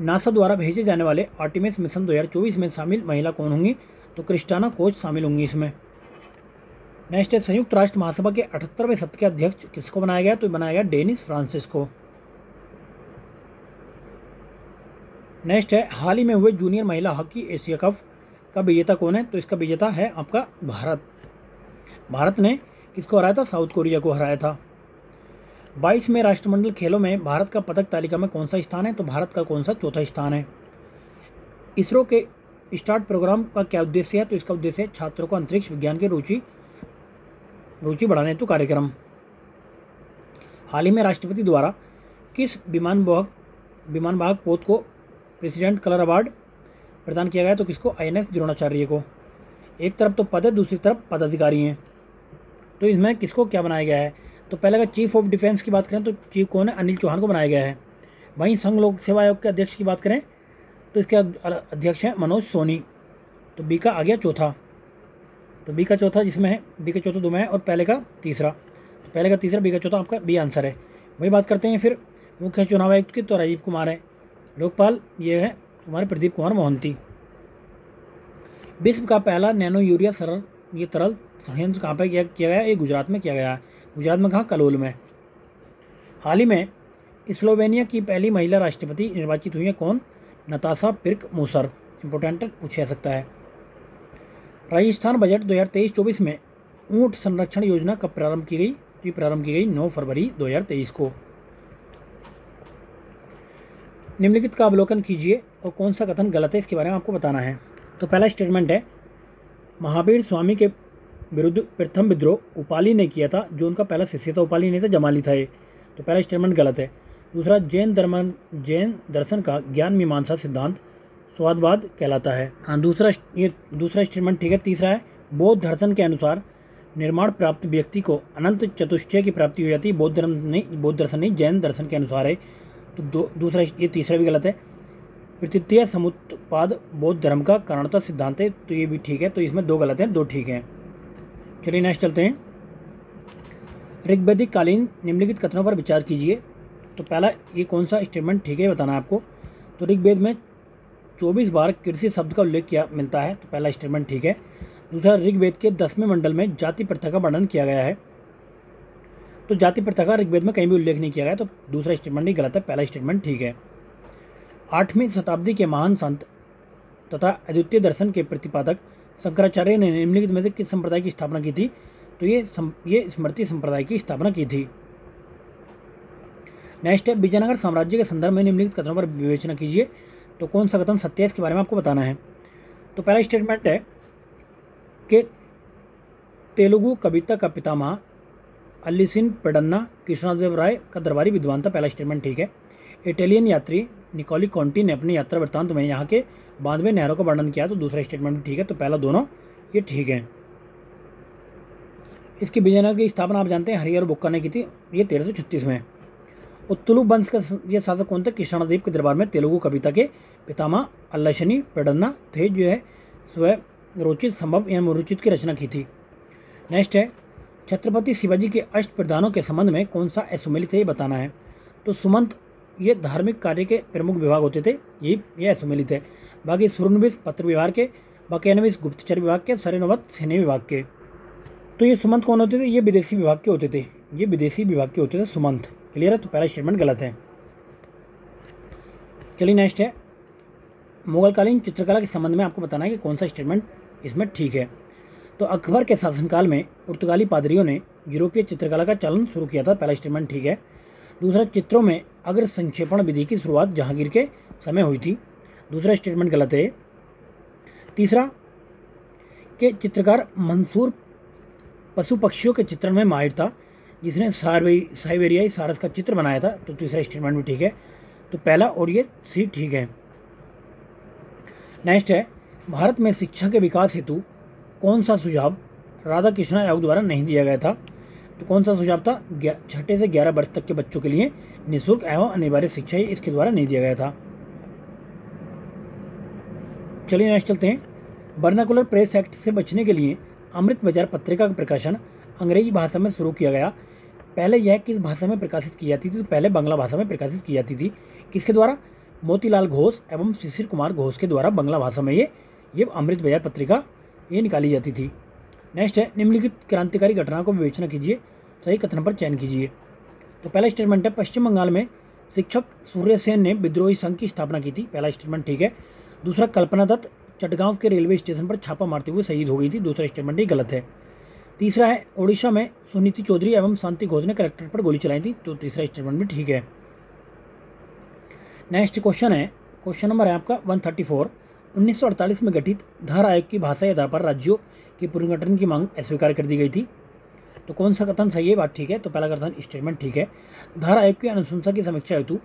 नासा द्वारा भेजे जाने वाले आर्टिमिस मिशन दो हज़ार चौबीस में शामिल महिला कौन होंगी, तो क्रिस्टाना कोच शामिल होंगी इसमें। नेक्स्ट है, संयुक्त राष्ट्र महासभा के अठहत्तरवें सत्र के अध्यक्ष किसको बनाया गया, तो बनाया गया डेनिस फ्रांसिस को। नेक्स्ट है, हाल ही में हुए जूनियर महिला हॉकी एशिया कप का विजेता कौन है, तो इसका विजेता है आपका भारत। भारत ने किसको हराया था, साउथ कोरिया को हराया था। बाईस में राष्ट्रमंडल खेलों में भारत का पदक तालिका में कौन सा स्थान है, तो भारत का कौन सा, चौथा स्थान है। इसरो के स्टार्ट प्रोग्राम का क्या उद्देश्य है, तो इसका उद्देश्य है छात्रों को अंतरिक्ष विज्ञान के रुचि रुचि बढ़ाने हेतु कार्यक्रम। हाल ही में राष्ट्रपति द्वारा किस विमानवाहक विमानवाहक पोत को प्रेसिडेंट कलर अवार्ड प्रदान किया गया, तो किसको, आई एन एस द्रोणाचार्य को। एक तरफ तो पद है, दूसरी तरफ पदाधिकारी हैं, तो इसमें किसको क्या बनाया गया है, तो पहले अगर चीफ ऑफ डिफेंस की बात करें तो चीफ कौन है, अनिल चौहान को बनाया गया है। वहीं संघ लोक सेवा आयोग के अध्यक्ष की बात करें तो इसके अध्यक्ष हैं मनोज सोनी, तो बी का आ गया चौथा। तो बी का चौथा जिसमें है, बी का चौथा दो में है और पहले का तीसरा, तो पहले का तीसरा बी का चौथा आपका बी आंसर है। वही बात करते हैं फिर मुख्य चुनाव आयुक्त की, तो राजीव कुमार है। लोकपाल ये है तुम्हारे प्रदीप कुमार मोहंती। विश्व का पहला नैनो यूरिया सरल ये तरल संयंत्र कहाँ पर किया गया, ये गुजरात में किया गया है। गुजरात में कहाँ, कलोल में। हाल ही में स्लोवेनिया की पहली महिला राष्ट्रपति निर्वाचित हुई है कौन, नताशा पिर्क मूसर। इंपोर्टेंट पूछा जा सकता है। राजस्थान बजट दो हज़ार तेईस चौबीस में ऊंट संरक्षण योजना कब प्रारंभ की गई, तो ये प्रारंभ की गई नौ फरवरी दो हज़ार तेईस को। निम्नलिखित का अवलोकन कीजिए और कौन सा कथन गलत है इसके बारे में आपको बताना है। तो पहला स्टेटमेंट है, महावीर स्वामी के विरुद्ध प्रथम विद्रोह उपाली ने किया था, जो उनका पहला शिष्य था, उपाली नहीं था, जमाली था ये, तो पहला स्टेटमेंट गलत है। दूसरा, जैन धर्म जैन दर्शन का ज्ञान मीमांसा सिद्धांत स्वादवाद कहलाता है। हाँ, दूसरा ये दूसरा स्टेटमेंट ठीक है। तीसरा है, बौद्ध दर्शन के अनुसार निर्माण प्राप्त व्यक्ति को अनंत चतुष्टय की प्राप्ति हो जाती है। बौद्ध धर्म नहीं, बौद्ध दर्शन नहीं, जैन दर्शन के अनुसार है, तो दूसरा ये तीसरा भी गलत है। तृतीय, समुत्पाद बौद्ध धर्म का कारणता सिद्धांत है, तो ये भी ठीक है। तो इसमें दो गलत हैं, दो ठीक हैं। चलिए नेक्स्ट चलते हैं। ऋग्वैदिक कालीन निम्नलिखित कथनों पर विचार कीजिए। तो पहला ये कौन सा स्टेटमेंट ठीक है बताना है आपको। तो ऋग्वेद में चौबीस बार कृषि शब्द का उल्लेख किया मिलता है, तो पहला स्टेटमेंट ठीक है। दूसरा, ऋग्वेद के दसवें मंडल में जाति प्रथा का वर्णन किया गया है, तो जाति प्रथा का ऋग्वेद में कहीं भी उल्लेख नहीं किया गया, तो दूसरा स्टेटमेंट ही गलत है, पहला स्टेटमेंट ठीक है। आठवीं शताब्दी के महान संत तथा अद्वितीय दर्शन के प्रतिपादक शंकराचार्य ने निम्नलिखित में से किस संप्रदाय की स्थापना की थी, तो ये सम, ये स्मृति संप्रदाय की स्थापना की थी। नेक्स्ट है, विजयनगर साम्राज्य के संदर्भ में निम्नलिखित कथनों पर विवेचना कीजिए। तो कौन सा कथन सत्य है इसके बारे में आपको बताना है। तो पहला स्टेटमेंट है कि तेलुगु कविता का पितामह अल्लिसिन पेडन्ना कृष्णदेव राय का दरबारी विद्वान था, पहला स्टेटमेंट ठीक है। इटालियन यात्री निकोली कॉन्टी ने अपनी यात्रा वृत्तांत में यहाँ के बाद में नहरों का वर्णन किया, तो दूसरा स्टेटमेंट भी ठीक है। तो पहला दोनों ये ठीक है। इसकी विजयनगर की स्थापना आप जानते हैं हरिहर बुक्का ने की थी, ये तेरह सौ छत्तीस में। और तुलु वंश का ये शासक कौन था, कृष्णादेव के दरबार में तेलुगु कविता के पितामह अल्लाशनी प्रडन्ना थे जो है स्वयं रोचित संभव एवं मुरुचित की रचना की थी। नेक्स्ट है छत्रपति शिवाजी के अष्ट प्रधानों के संबंध में कौन सा असुमेलित है ये बताना है। तो सुमंत ये धार्मिक कार्य के प्रमुख विभाग होते थे, यही यह असुमेलित है। बाकी सूर्यनविश पत्र विभाग के, बकानविश गुप्तचर विभाग के, सरनवत सैन्य विभाग के। तो ये सुमंत कौन होते थे? ये विदेशी विभाग के होते थे, ये विदेशी विभाग के होते थे सुमंत। क्लियर है? तो पहला स्टेटमेंट गलत है। चलिए नेक्स्ट है मुगलकालीन चित्रकला के संबंध में आपको बताना है कि कौन सा स्टेटमेंट इसमें ठीक है। तो अकबर के शासनकाल में पुर्तगाली पादरियों ने यूरोपीय चित्रकला का चलन शुरू किया था, पहला स्टेटमेंट ठीक है। दूसरा, चित्रों में अग्र संक्षेपण विधि की शुरुआत जहांगीर के समय हुई थी, दूसरा स्टेटमेंट गलत है। तीसरा के चित्रकार मंसूर पशु पक्षियों के चित्रण में माहिर था, जिसने साइबेरियाई सारस का चित्र बनाया था, तो तीसरा स्टेटमेंट भी ठीक है। तो पहला और ये सी ठीक है। नेक्स्ट है भारत में शिक्षा के विकास हेतु कौन सा सुझाव राधा कृष्ण आयोग द्वारा नहीं दिया गया था? तो कौन सा सुझाव था? छठे से ग्यारह वर्ष तक के बच्चों के लिए निःशुल्क एवं अनिवार्य शिक्षा, ये इसके द्वारा नहीं दिया गया था। चलिए नेक्स्ट चलते हैं। वर्नाकुलर प्रेस एक्ट से बचने के लिए अमृत बाजार पत्रिका का प्रकाशन अंग्रेजी भाषा में शुरू किया गया, पहले यह किस भाषा में प्रकाशित की जाती थी? तो पहले बांग्ला भाषा में प्रकाशित की जाती थी, किसके द्वारा? मोतीलाल घोष एवं शिशिर कुमार घोष के द्वारा बांग्ला भाषा में ये ये अमृत बाजार पत्रिका ये निकाली जाती थी। नेक्स्ट है निम्नलिखित क्रांतिकारी घटना को विवेचना कीजिए, सही कथन पर चयन कीजिए। तो पहला स्टेटमेंट है पश्चिम बंगाल में शिक्षक सूर्य सेन ने विद्रोही संघ की स्थापना की थी, पहला स्टेटमेंट ठीक है। दूसरा, कल्पना दत्त चटगांव के रेलवे स्टेशन पर छापा मारते हुए शहीद हो गई थी, दूसरा स्टेटमेंट ही गलत है। तीसरा है ओडिशा में सुनीति चौधरी एवं शांति घोष ने कलेक्ट्रेट पर गोली चलाई थी, तो तीसरा स्टेटमेंट भी ठीक है। नेक्स्ट क्वेश्चन है, क्वेश्चन नंबर है आपका एक सौ चौंतीस। उन्नीस सौ अड़तालीस में गठित धार आयोग की भाषा आधार पर राज्यों के पुनर्गठन की मांग अस्वीकार कर दी गई थी, तो कौन सा कथन सही है? बात ठीक है। तो पहला कथन स्टेटमेंट ठीक है। धार आयोग की अनुशंसा की समीक्षा हेतु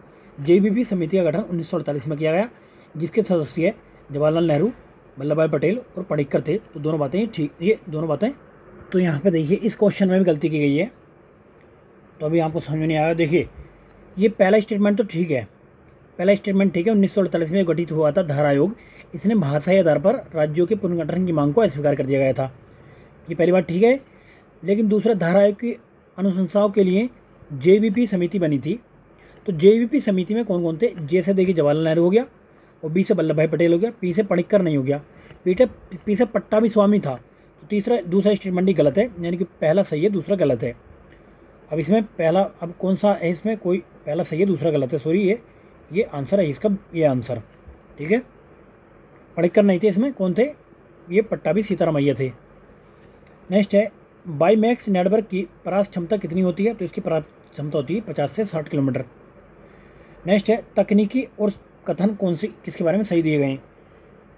जेबीपी समिति का गठन उन्नीस सौ अड़तालीस में किया गया, जिसके सदस्य जवाहरलाल नेहरू, वल्लभ भाई पटेल और पणिक्कर थे, तो दोनों बातें ठीक, ये दोनों बातें। तो यहाँ पे देखिए इस क्वेश्चन में भी गलती की गई है, तो अभी आपको समझ नहीं आया। देखिए ये पहला स्टेटमेंट तो ठीक है, पहला स्टेटमेंट ठीक है। उन्नीस सौ अड़तालीस में गठित हुआ था धार आयोग, इसने भाषाई आधार पर राज्यों के पुनर्गठन की मांग को अस्वीकार कर दिया गया था, ये पहली बात ठीक है। लेकिन दूसरा, धार आयोग की अनुशंसाओं के लिए जेबीपी समिति बनी थी, तो जेबीपी समिति में कौन कौन थे? जे से देखिए जवाहरलाल नेहरू हो गया, और बी से वल्लभ भाई पटेल हो गया, पी से पणिक्कर नहीं हो गया, पीटे पी से पट्टाभी स्वामी था। तो तीसरा दूसरा स्टेटमेंट ही गलत है, यानी कि पहला सही है दूसरा गलत है। अब इसमें पहला, अब कौन सा है इसमें? कोई पहला सही है दूसरा गलत है, सॉरी ये ये आंसर है इसका, ये आंसर ठीक है। पणिक्कर नहीं थे इसमें, कौन थे? ये पट्टाभी सीताराम अय्या थे। नेक्स्ट है बाईमैक्स नेटवर्क की परास क्षमता कितनी होती है? तो इसकी परास क्षमता होती है पचास से साठ किलोमीटर। नेक्स्ट है तकनीकी और कथन कौन सी किसके बारे में सही दिए गए हैं?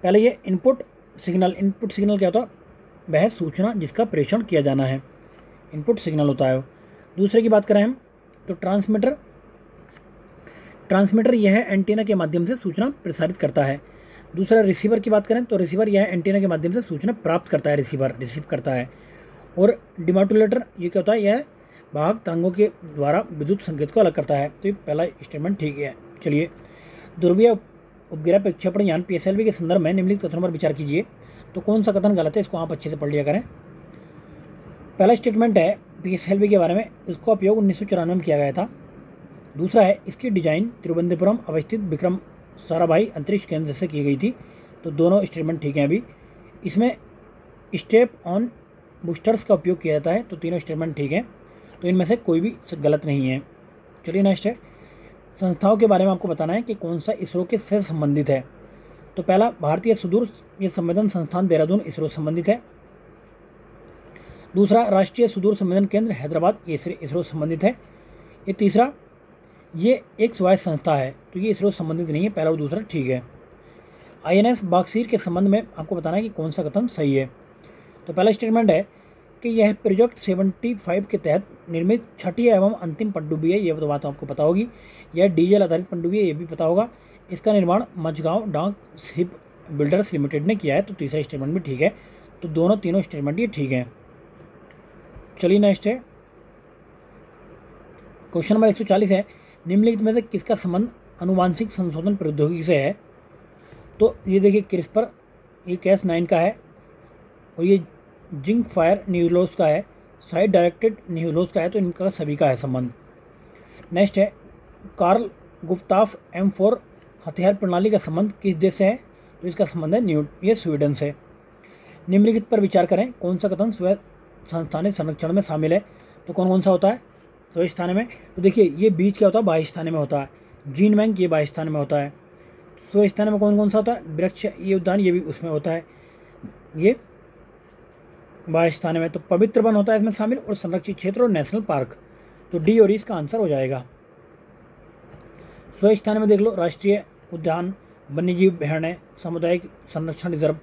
पहले ये इनपुट सिग्नल, इनपुट सिग्नल क्या होता है? वह सूचना जिसका प्रेषण किया जाना है, इनपुट सिग्नल होता है। दूसरे की बात करें हम तो ट्रांसमीटर, ट्रांसमीटर यह एंटीना के माध्यम से सूचना प्रसारित करता है। दूसरा रिसीवर की बात करें तो रिसीवर यह एंटीना के माध्यम से सूचना प्राप्त करता है, रिसीवर रिसीव करता है। और डिमोडुलेटर ये क्या होता है? यह भाग तरंगों के द्वारा विद्युत संकेत को अलग करता है, तो ये पहला स्टेटमेंट ठीक है। चलिए ध्रुवीय उपग्रह प्रक्षेपण यान पीएसएलवी के संदर्भ में निम्नलिखित कथनों पर विचार कीजिए, तो कौन सा कथन गलत है? इसको आप अच्छे से पढ़ लिया करें। पहला स्टेटमेंट है पीएसएलवी के बारे में इसका उपयोग उन्नीस सौ चौरानवे में किया गया था। दूसरा है इसकी डिजाइन तिरुवनंतपुरम अवस्थित विक्रम साराभाई अंतरिक्ष केंद्र से की गई थी, तो दोनों स्टेटमेंट ठीक हैं। अभी इसमें स्टेप ऑन बूस्टर्स का उपयोग किया जाता है, तो तीनों स्टेटमेंट ठीक हैं, तो इनमें से कोई भी गलत नहीं है। चलिए नेक्स्ट है संस्थाओं के बारे में आपको बताना है कि कौन सा इसरो के से संबंधित है। तो पहला भारतीय सुदूर ये संवेदन संस्थान देहरादून इसरो संबंधित है। दूसरा राष्ट्रीय सुदूर संवेदन केंद्र हैदराबाद ये इसरो संबंधित है। ये तीसरा ये एक स्वायत्त संस्था है, तो ये इसरो संबंधित नहीं है, पहला और दूसरा ठीक है। आई एन एस बागसीर के संबंध में आपको बताना है कि कौन सा कथन सही है। तो पहला स्टेटमेंट है कि यह प्रोजेक्ट पचहत्तर के तहत निर्मित छठी एवं अंतिम पनडुब्बी है, यह तो बात आपको पता होगी। यह डीजल आधारित पनडुब्बी है, ये भी पता होगा। इसका निर्माण मझगांव डाक शिप बिल्डर्स लिमिटेड ने किया है, तो तीसरा स्टेटमेंट भी ठीक है। तो दोनों तीनों स्टेटमेंट ये ठीक हैं। चलिए नेक्स्ट है क्वेश्चन नंबर एक सौ चालीस है निम्नलिखित में से किसका संबंध अनुवांशिक संशोधन प्रौद्योगिकी से है? तो ये देखिए क्रिस्पर, ये कैस नाइन का है और ये जिंक फायर न्यूलोस का है, साइड डायरेक्टेड न्यूलोस का है, तो इनका सभी का है संबंध। नेक्स्ट है कार्ल गुफ्ताफ एम फोर हथियार प्रणाली का संबंध किस देश से है, तो इसका संबंध है न्यू ये स्वीडन से। निम्नलिखित पर विचार करें, कौन सा कथन स्व संस्थान संरक्षण में शामिल है, तो कौन कौन सा होता है स्वयं स्थान में, तो देखिए ये बीज क्या होता है बाह्य स्थान में होता है, जीन बैंक ये बाह्य स्थान में होता है, स्वयं स्थान में कौन कौन सा होता है वृक्ष ये उद्यान ये भी उसमें होता है, ये बाह्य स्थान में, तो पवित्र वन होता है इसमें शामिल, और संरक्षित क्षेत्र और नेशनल पार्क, तो डी और ई इसका आंसर हो जाएगा। स्वयं स्थान में देख लो राष्ट्रीय उद्यान, वन्यजीव अभयारण्य, सामुदायिक संरक्षण रिजर्व,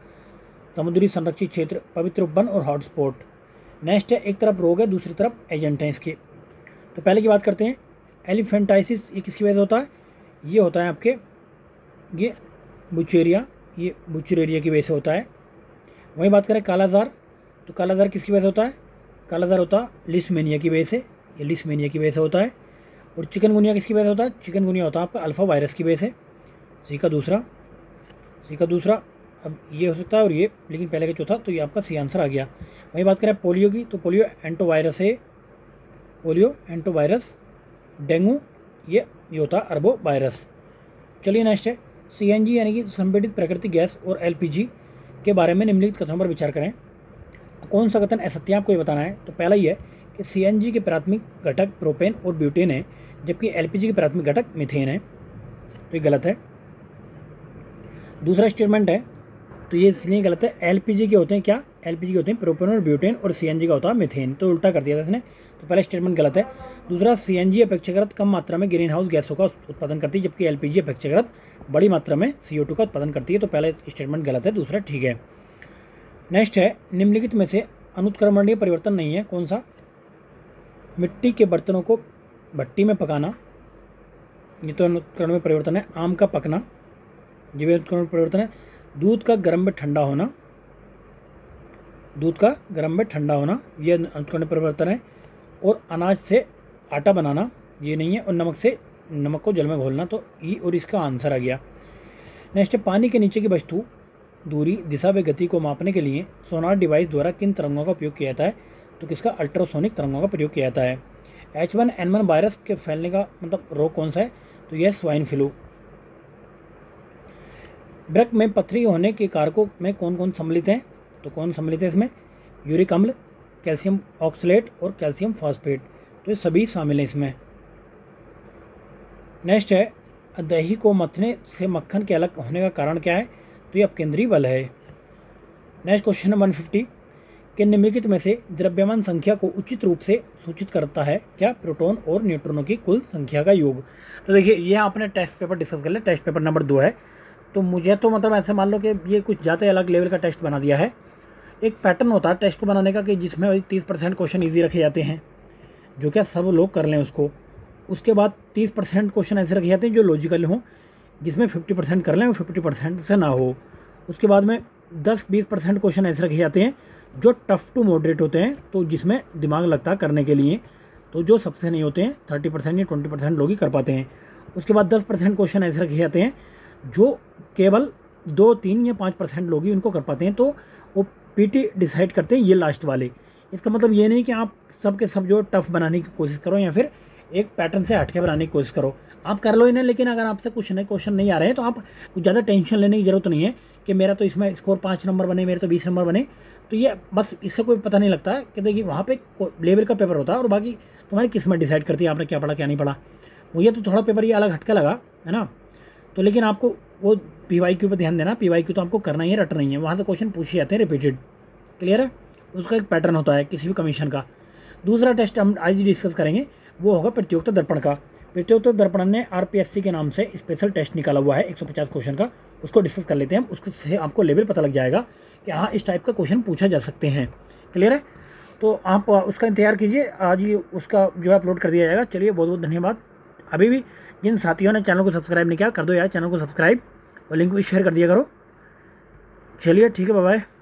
समुद्री संरक्षित क्षेत्र, पवित्र वन और हॉटस्पॉट। नेक्स्ट है एक तरफ रोग है दूसरी तरफ एजेंट हैं इसके। तो पहले की बात करते हैं एलिफेंटाइसिस, ये किसकी वजह से होता है, ये होता है आपके ये बुचेरिया, ये बुचेरिया की वजह से होता है। वहीं बात करें कालाजार, तो कालाजार किसकी वजह से होता है, कालाजार होता है लिस्मेनिया की वजह से, ये लिस्मेनिया की वजह से होता है। और चिकनगुनिया किसकी वजह से होता है, चिकनगुनिया होता है आपका अल्फा वायरस की वजह से, सी का दूसरा, सी का दूसरा, अब ये हो सकता है और ये, लेकिन पहले का चौथा, तो ये आपका सी आंसर आ गया। वहीं बात करें पोलियो की, तो पोलियो एंटोवायरस है, पोलियो एंटोवायरस, डेंगू ये ये होता है अर्बो वायरस। चलिए नेक्स्ट है सीएनजी यानी कि संपीड़ित प्राकृतिक गैस और एलपीजी के बारे में निम्नलिखित कथनों पर विचार करें, कौन सा कथन असत्य आपको ये बताना है। तो पहला ये है कि सीएनजी के प्राथमिक घटक प्रोपेन और ब्यूटेन है, जबकि एलपीजी के प्राथमिक घटक मीथेन है, तो ये गलत है। दूसरा स्टेटमेंट है, तो ये इसलिए गलत है, एलपीजी के होते हैं क्या, एलपीजी के होते हैं प्रोपेन और ब्यूटेन, और सीएनजी का होता है मीथेन, तो उल्टा कर दिया था इसने, तो पहला स्टेटमेंट गलत है। दूसरा सीएनजी अपेक्षाकृत कम मात्रा में ग्रीन हाउस गैसों का उत्पादन करती है, जबकि एलपीजी अपेक्षाकृत बड़ी मात्रा में सीओ टू का उत्पादन करती है, तो पहला स्टेटमेंट गलत है, दूसरा ठीक है। नेक्स्ट है निम्नलिखित में से अनुत्क्रमणीय परिवर्तन नहीं है कौन सा, मिट्टी के बर्तनों को भट्टी में पकाना ये तो अनुत्क्रमण में परिवर्तन है, आम का पकना ये भी अनुत्क्रमण में परिवर्तन है, दूध का गर्म में ठंडा होना, दूध का गर्म में ठंडा होना ये अनुत्क्रमण में परिवर्तन है, और अनाज से आटा बनाना ये नहीं है, और नमक से नमक को जल में घोलना, तो ई और इसका आंसर आ गया। नेक्स्ट है पानी के नीचे की वस्तु दूरी दिशा व गति को मापने के लिए सोनार डिवाइस द्वारा किन तरंगों का उपयोग किया जाता है, तो किसका अल्ट्रासोनिक तरंगों का प्रयोग किया जाता है। H one N one virus के फैलने का मतलब रोग कौन सा है, तो यह स्वाइन फ्लू। ब्रेक में पथरी होने के कारकों में कौन कौन सम्मिलित हैं, तो कौन सम्मिलित है इसमें, यूरिक अम्ल, कैल्शियम ऑक्सलेट और कैल्शियम फॉस्फेट, तो ये सभी शामिल हैं इसमें। नेक्स्ट है दही को मथने से मक्खन के अलग होने का कारण क्या है, तो ये अपकेंद्रीय बल है। नेक्स्ट क्वेश्चन है एक सौ पचास के निम्नलिखित में से द्रव्यमान संख्या को उचित रूप से सूचित करता है क्या, प्रोटॉन और न्यूट्रॉनों की कुल संख्या का योग। तो देखिए ये आपने टेस्ट पेपर डिस्कस कर लिया, टेस्ट पेपर नंबर दो है, तो मुझे तो मतलब ऐसे मान लो कि ये कुछ ज़्यादा अलग लेवल का टेस्ट बना दिया है। एक पैटर्न होता है टेस्ट को बनाने का कि जिसमें तीस परसेंट क्वेश्चन ईजी रखे जाते हैं जो क्या सब लोग कर लें उसको, उसके बाद तीस परसेंट क्वेश्चन ऐसे रखे जाते हैं जो लॉजिकल हों, जिसमें फिफ्टी परसेंट कर लें और फिफ्टी परसेंट से ना हो, उसके बाद में दस बीस परसेंट क्वेश्चन ऐसे रखे जाते हैं जो टफ टू मॉडरेट होते हैं, तो जिसमें दिमाग लगता है करने के लिए, तो जो सबसे नहीं होते हैं थर्टी परसेंट या ट्वेंटी परसेंट लोग ही कर पाते हैं। उसके बाद दस परसेंट क्वेश्चन ऐसे रखे जाते हैं जो केवल दो तीन या पाँच परसेंट लोग ही उनको कर पाते हैं, तो वो पीटी डिसाइड करते हैं ये लास्ट वाले। इसका मतलब ये नहीं कि आप सब के सब जो टफ बनाने की कोशिश करो या फिर एक पैटर्न से हटके बनाने की कोशिश करो, आप कर लो इन्हें, लेकिन अगर आपसे कुछ नए क्वेश्चन नहीं आ रहे हैं तो आप ज़्यादा टेंशन लेने की जरूरत नहीं है कि मेरा तो इसमें स्कोर पाँच नंबर बने, मेरे तो बीस नंबर बने, तो ये बस इससे कोई पता नहीं लगता है कि देखिए वहाँ पे लेवल का पेपर होता है और बाकी तुम्हारी किस्मत डिसाइड करती है आपने क्या पढ़ा क्या नहीं पढ़ा। मुझे तो थोड़ा पेपर ये अलग हटका लगा है ना, तो लेकिन आपको वो पी वाई क्यू पर ध्यान देना, पी वाई क्यू तो आपको करना ही रट नहीं है, वहाँ से क्वेश्चन पूछे जाते हैं रिपीटेड, क्लियर है, उसका एक पैटर्न होता है किसी भी कमीशन का। दूसरा टेस्ट हम आज डिस्कस करेंगे वो होगा प्रतियोगिता दर्पण का। प्रतियोगिता दर्पण ने आरपीएससी के नाम से स्पेशल टेस्ट निकाला हुआ है एक सौ पचास क्वेश्चन का, उसको डिस्कस कर लेते हैं हम, उससे आपको लेवल पता लग जाएगा कि हाँ इस टाइप का क्वेश्चन पूछा जा सकते हैं, क्लियर है, तो आप उसका इंतजार कीजिए, आज ही उसका जो है अपलोड कर दिया जाएगा। चलिए बहुत बहुत धन्यवाद। अभी भी जिन साथियों ने चैनल को सब्सक्राइब नहीं किया कर दो यार चैनल को सब्सक्राइब और लिंक भी शेयर कर दिया करो। चलिए ठीक है, बाय बाय।